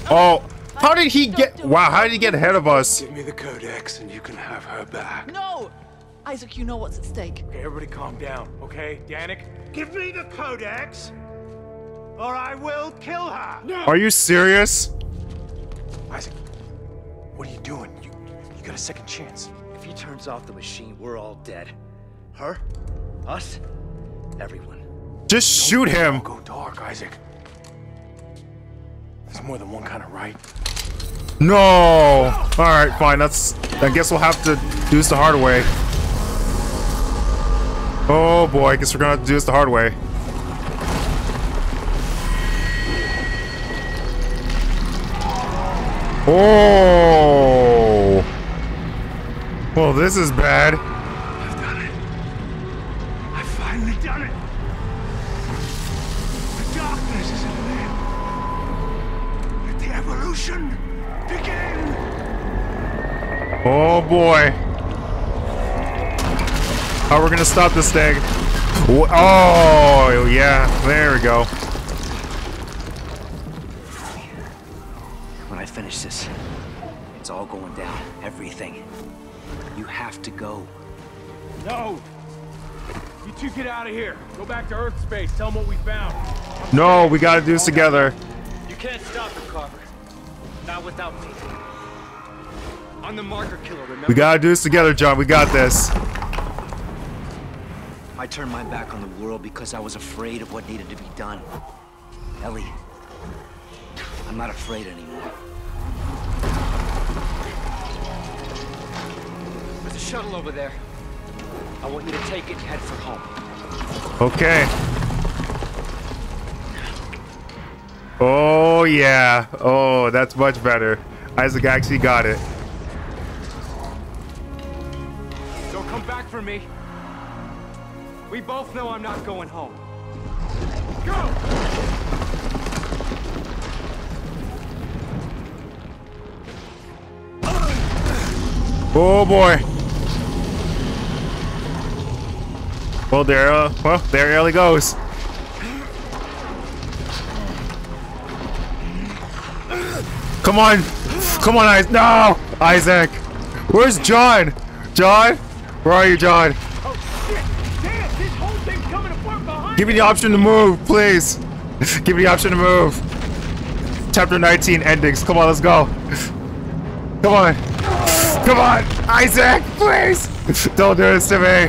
Oh, how did he get? Wow, how did he get ahead of us? Give me the Codex and you can have her back. No! Isaac, you know what's at stake. Okay, everybody calm down, okay? Danik, give me the Codex or I will kill her. No. Are you serious? Isaac, what are you doing? You got a second chance. If he turns off the machine, we're all dead. Her, us, everyone. Just shoot him. Go dark, Isaac. There's more than one kind of right. No! Alright, fine. I guess we'll have to do this the hard way. Oh boy, I guess we're gonna have to do this the hard way. Oh! Well, this is bad. I've done it. I've finally done it. The darkness is in there. Evolution begin. Oh boy. Oh, we're gonna stop this thing. Oh yeah, there we go. When I finish this, it's all going down. Everything. You have to go. No. You two get out of here. Go back to Earth space. Tell them what we found. No, we gotta do this together. You can't stop him, Carver. Not without me. I'm the marker killer, remember? We gotta do this together, John. We got this. I turned my back on the world because I was afraid of what needed to be done. Ellie, I'm not afraid anymore. There's a shuttle over there. I want you to take it and head for home. Okay. Oh, yeah. Oh, that's much better. Isaac actually got it. Don't come back for me. We both know I'm not going home. Go! Oh, boy. Well, there Ellie goes. Come on, come on, Isaac! No, Isaac. Where's John? John, where are you, John? Oh shit! Damn, this whole thing's coming apart behind. Give me the option to move, please. Give me the option to move. Chapter 19 endings. Come on, let's go. Come on, come on, Isaac, please. Don't do this to me.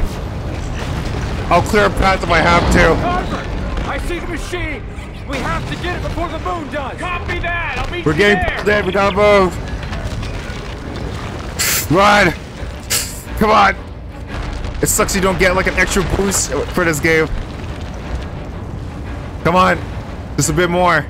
I'll clear a path if I have to. Carver, I see the machine. We have to get it before the moon does. Copy that. I'll meet you there. Dead. We gotta move. Run. Come on. It sucks you don't get like an extra boost for this game. Come on. Just a bit more.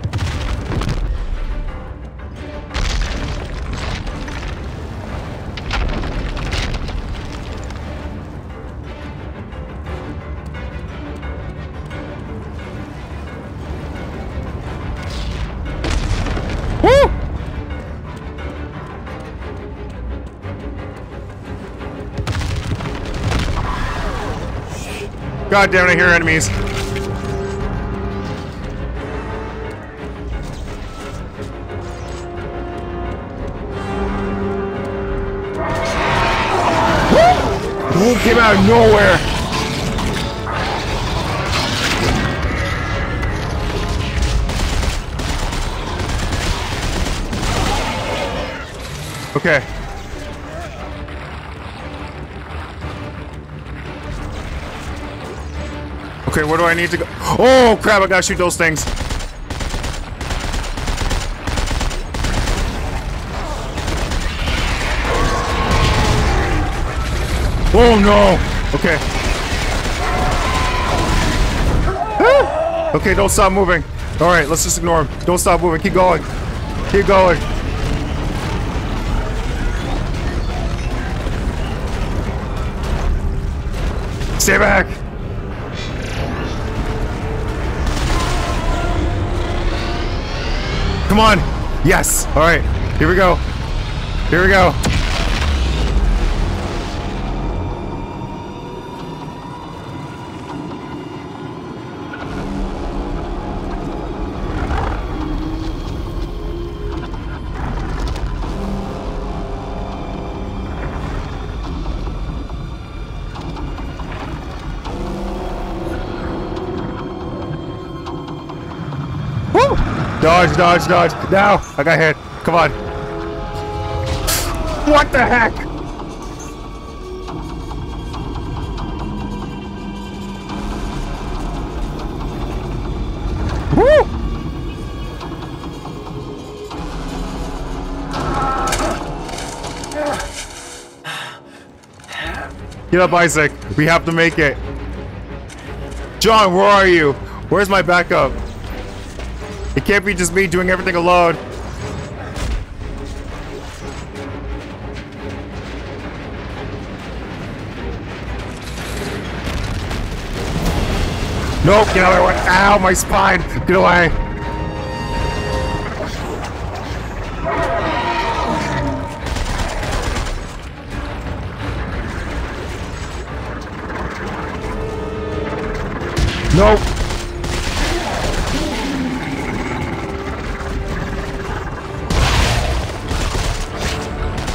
God damn it, I hear enemies. Woo! Came out of nowhere. Okay. Okay, where do I need to go? Oh crap, I gotta shoot those things. Oh no! Okay. Ah! Okay, don't stop moving. Alright, let's just ignore him. Don't stop moving. Keep going. Keep going. Stay back! Come on! Yes! Alright, here we go. Here we go. Dodge, dodge, dodge. Now! I got hit. Come on. What the heck? Woo! Get up, Isaac. We have to make it. John, where are you? Where's my backup? It can't be just me doing everything alone. Nope, get out of my way. Ow, my spine. Get away.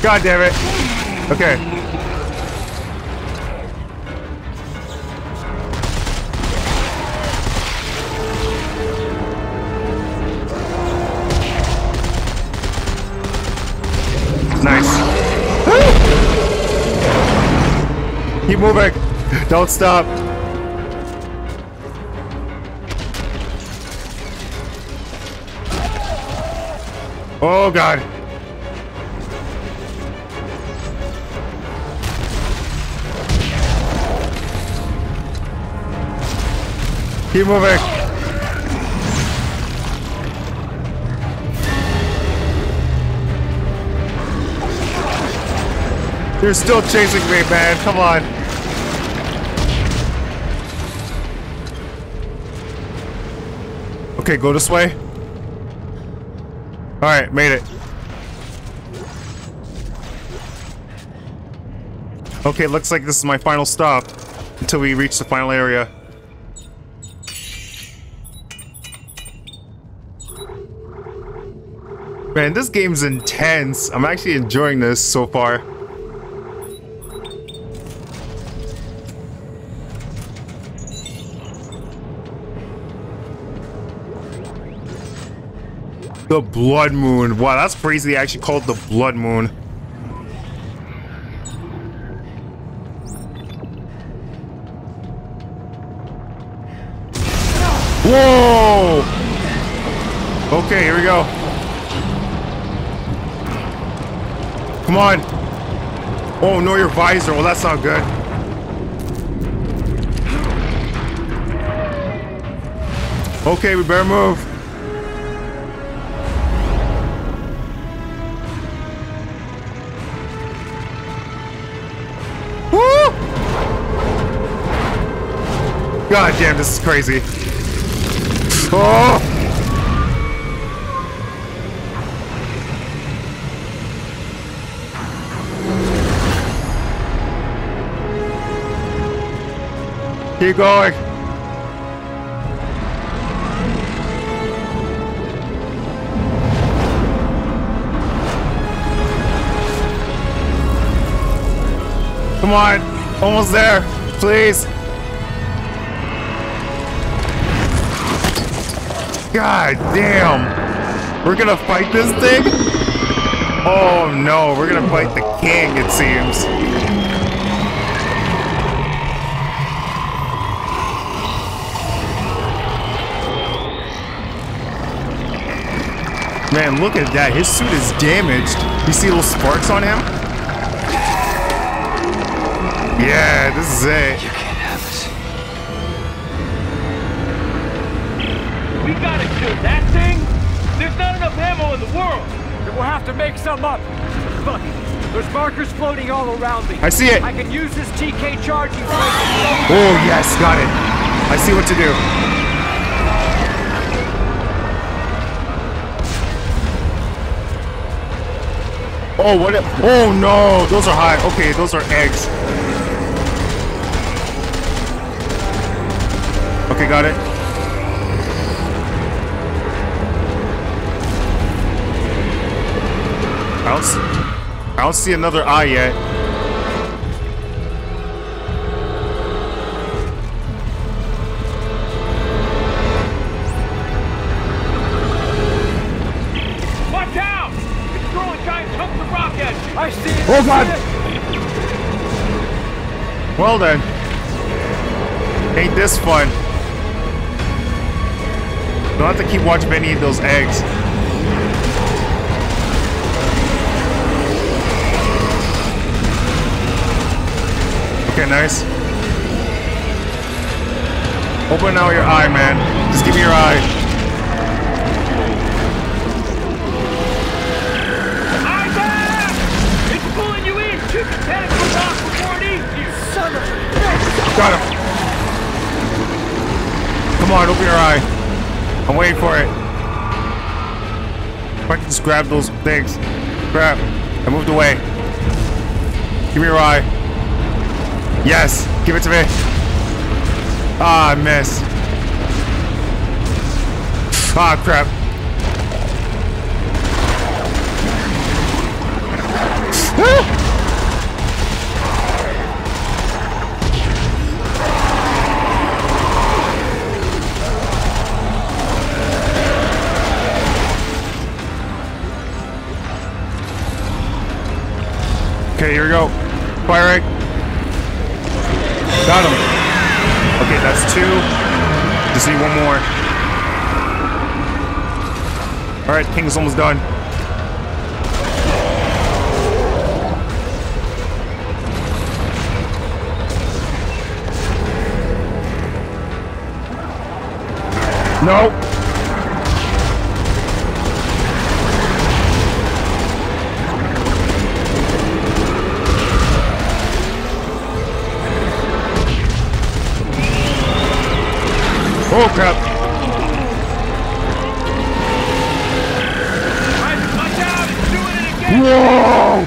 God damn it. Okay. Nice. Woo! Keep moving. Don't stop. Oh God. Keep moving. You're still chasing me, man. Come on. Okay, go this way. Alright, made it. Okay, looks like this is my final stop until we reach the final area. Man, this game's intense. I'm actually enjoying this so far. The Blood Moon. Wow, that's crazy. They actually called it the Blood Moon. Whoa! Okay, here we go. Come on. Oh, no, your visor. Well, that's not good. Okay, we better move. Woo! God damn, this is crazy. Oh! Keep going. Come on. Almost there. Please. God damn. We're gonna fight this thing? Oh no. We're gonna fight the king, it seems. Man, look at that. His suit is damaged. You see little sparks on him? Yeah, this is it. You can't have it. We gotta kill that thing? There's not enough ammo in the world. Then we'll have to make some up. Look, there's markers floating all around me. I see it. I can use this TK charging. Oh, yes, got it. I see what to do. Oh, what? Oh no, those are high. Okay, those are eggs. Okay, got it. I don't see another eye yet. Oh God! Well then, ain't this fun? Don't have to keep watching any of those eggs. Okay, nice. Open out your eye, man. Just give me your eye. Got him. Come on, open your eye. I'm waiting for it. If I can just grab those things. Grab. I moved away. Give me your eye. Yes. Give it to me. Ah, I missed. Ah, crap. Okay, here we go. Firing. Got him. Okay, that's two. Just need one more. Alright, ping's almost done. No! Oh crap! Whoa!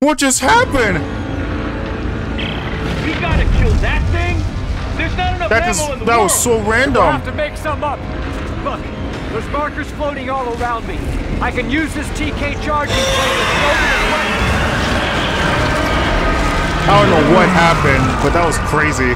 What just happened? You gotta kill that thing? There's not enough ammo in the world. That was so random. We'll have to make some up. Look, there's markers floating all around me. I can use this TK charging plate to smoke this weapon. I don't know what happened, but that was crazy.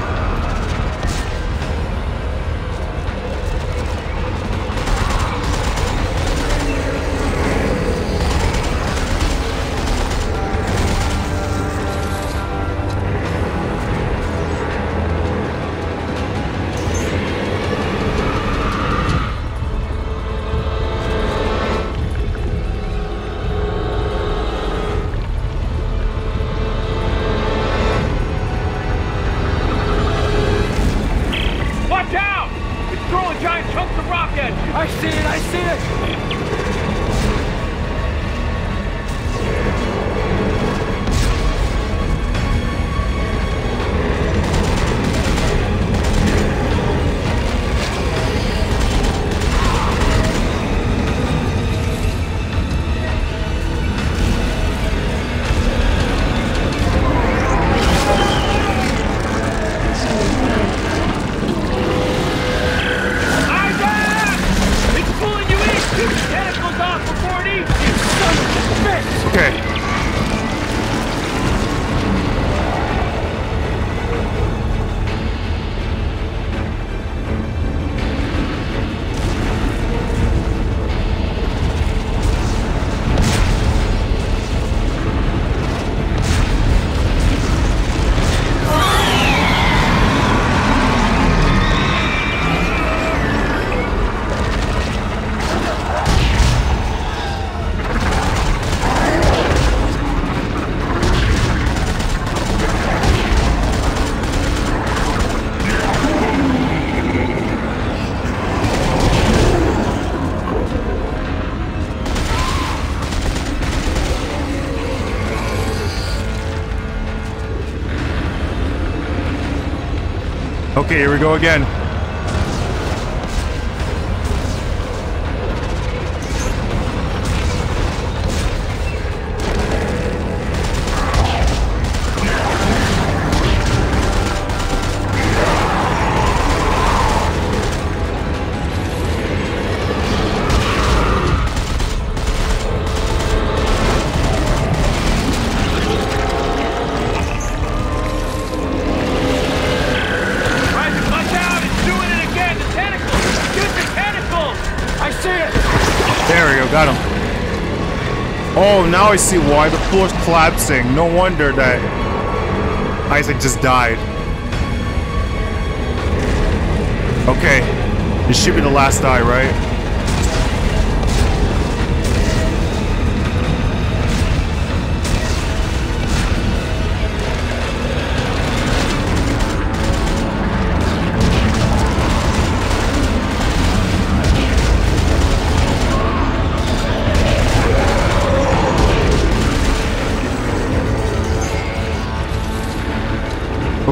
Okay, here we go again. Now I see why the floor's collapsing. No wonder that Isaac just died. Okay, this should be the last die, right?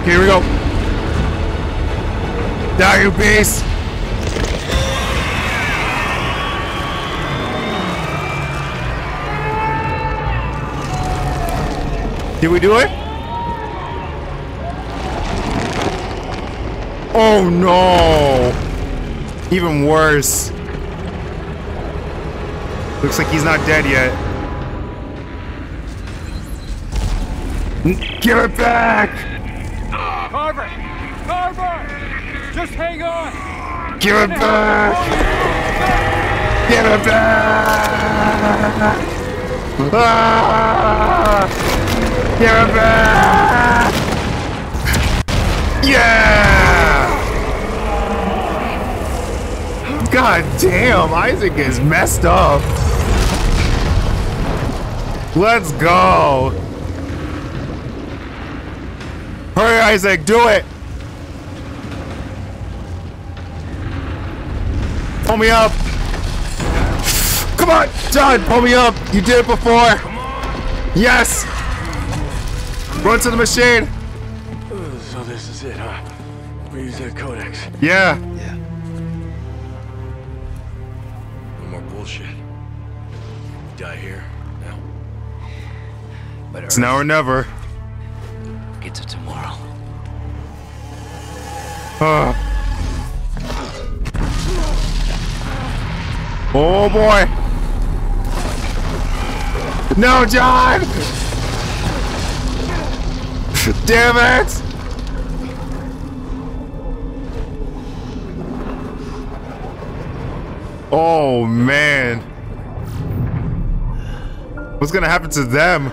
Here we go. Die, you beast! Did we do it? Oh no! Even worse. Looks like he's not dead yet. Give it back! Carver! Carver! Just hang on! Give it back! Give it back! Ah! You're a bear! Yeah! God damn, Isaac is messed up. Let's go! Hurry, Isaac, do it! Pull me up! Come on! John, pull me up! You did it before! Yes! Run to the machine! So this is it, huh? We use that codex. Yeah. Yeah. No more bullshit. We die here. But it's now or never. Get to tomorrow. Oh boy! No, John! Damn it! Oh man! What's gonna happen to them?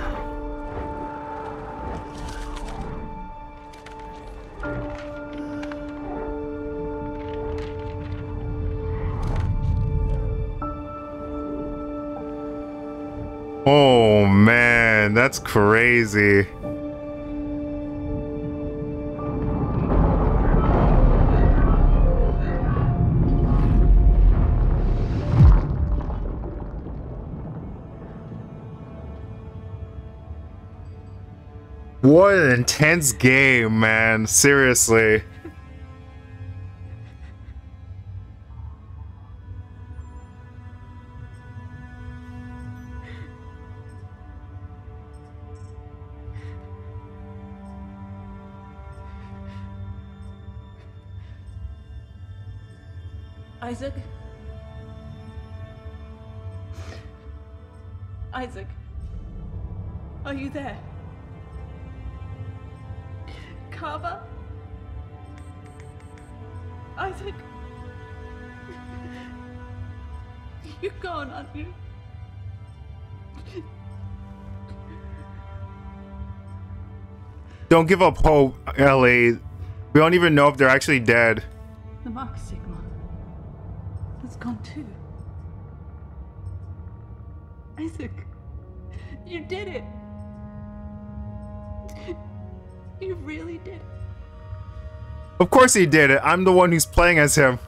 Oh man, that's crazy. What an intense game, man. Seriously. Isaac? Isaac? Are you there? Carver? Isaac? You're gone, aren't you? Don't give up hope, Ellie. We don't even know if they're actually dead. The Mark Sigma. It's gone too. Isaac, you did it. You really did it. Of course he did it. I'm the one who's playing as him.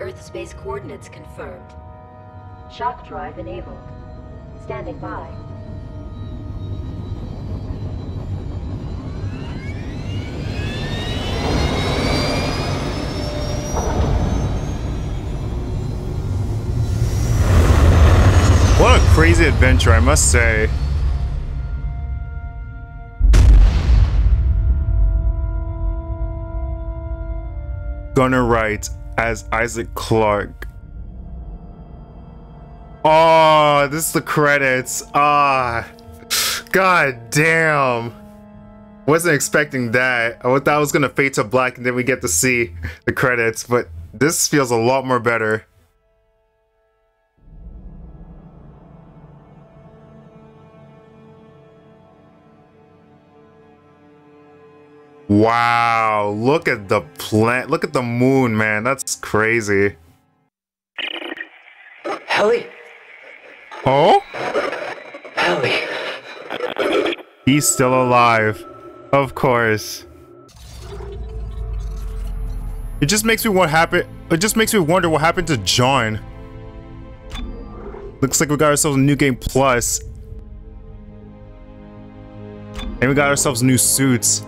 Earth space coordinates confirmed. Shock drive enabled. Standing by. What a crazy adventure, I must say. Gunnar Wright as Isaac Clarke. Oh, this is the credits. Ah, god damn. Wasn't expecting that. I thought I was gonna fade to black and then we get to see the credits, but this feels a lot more better. Wow, look at the planet, look at the moon, man, that's crazy. Ellie? Oh? Ellie. He's still alive, of course. It just makes me wonder what happened to John. Looks like we got ourselves a new game plus. And we got ourselves new suits.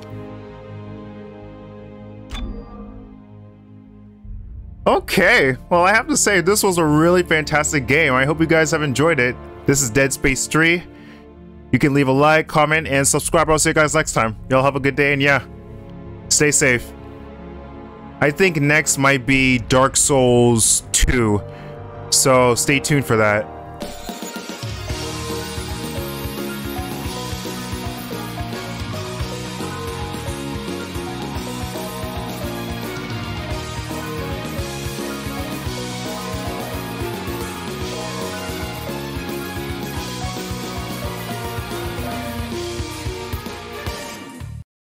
Okay, well I have to say this was a really fantastic game. I hope you guys have enjoyed it. This is Dead Space 3. You can leave a like, comment, and subscribe. I'll see you guys next time. Y'all have a good day and yeah, stay safe. I think next might be Dark Souls 2, so stay tuned for that.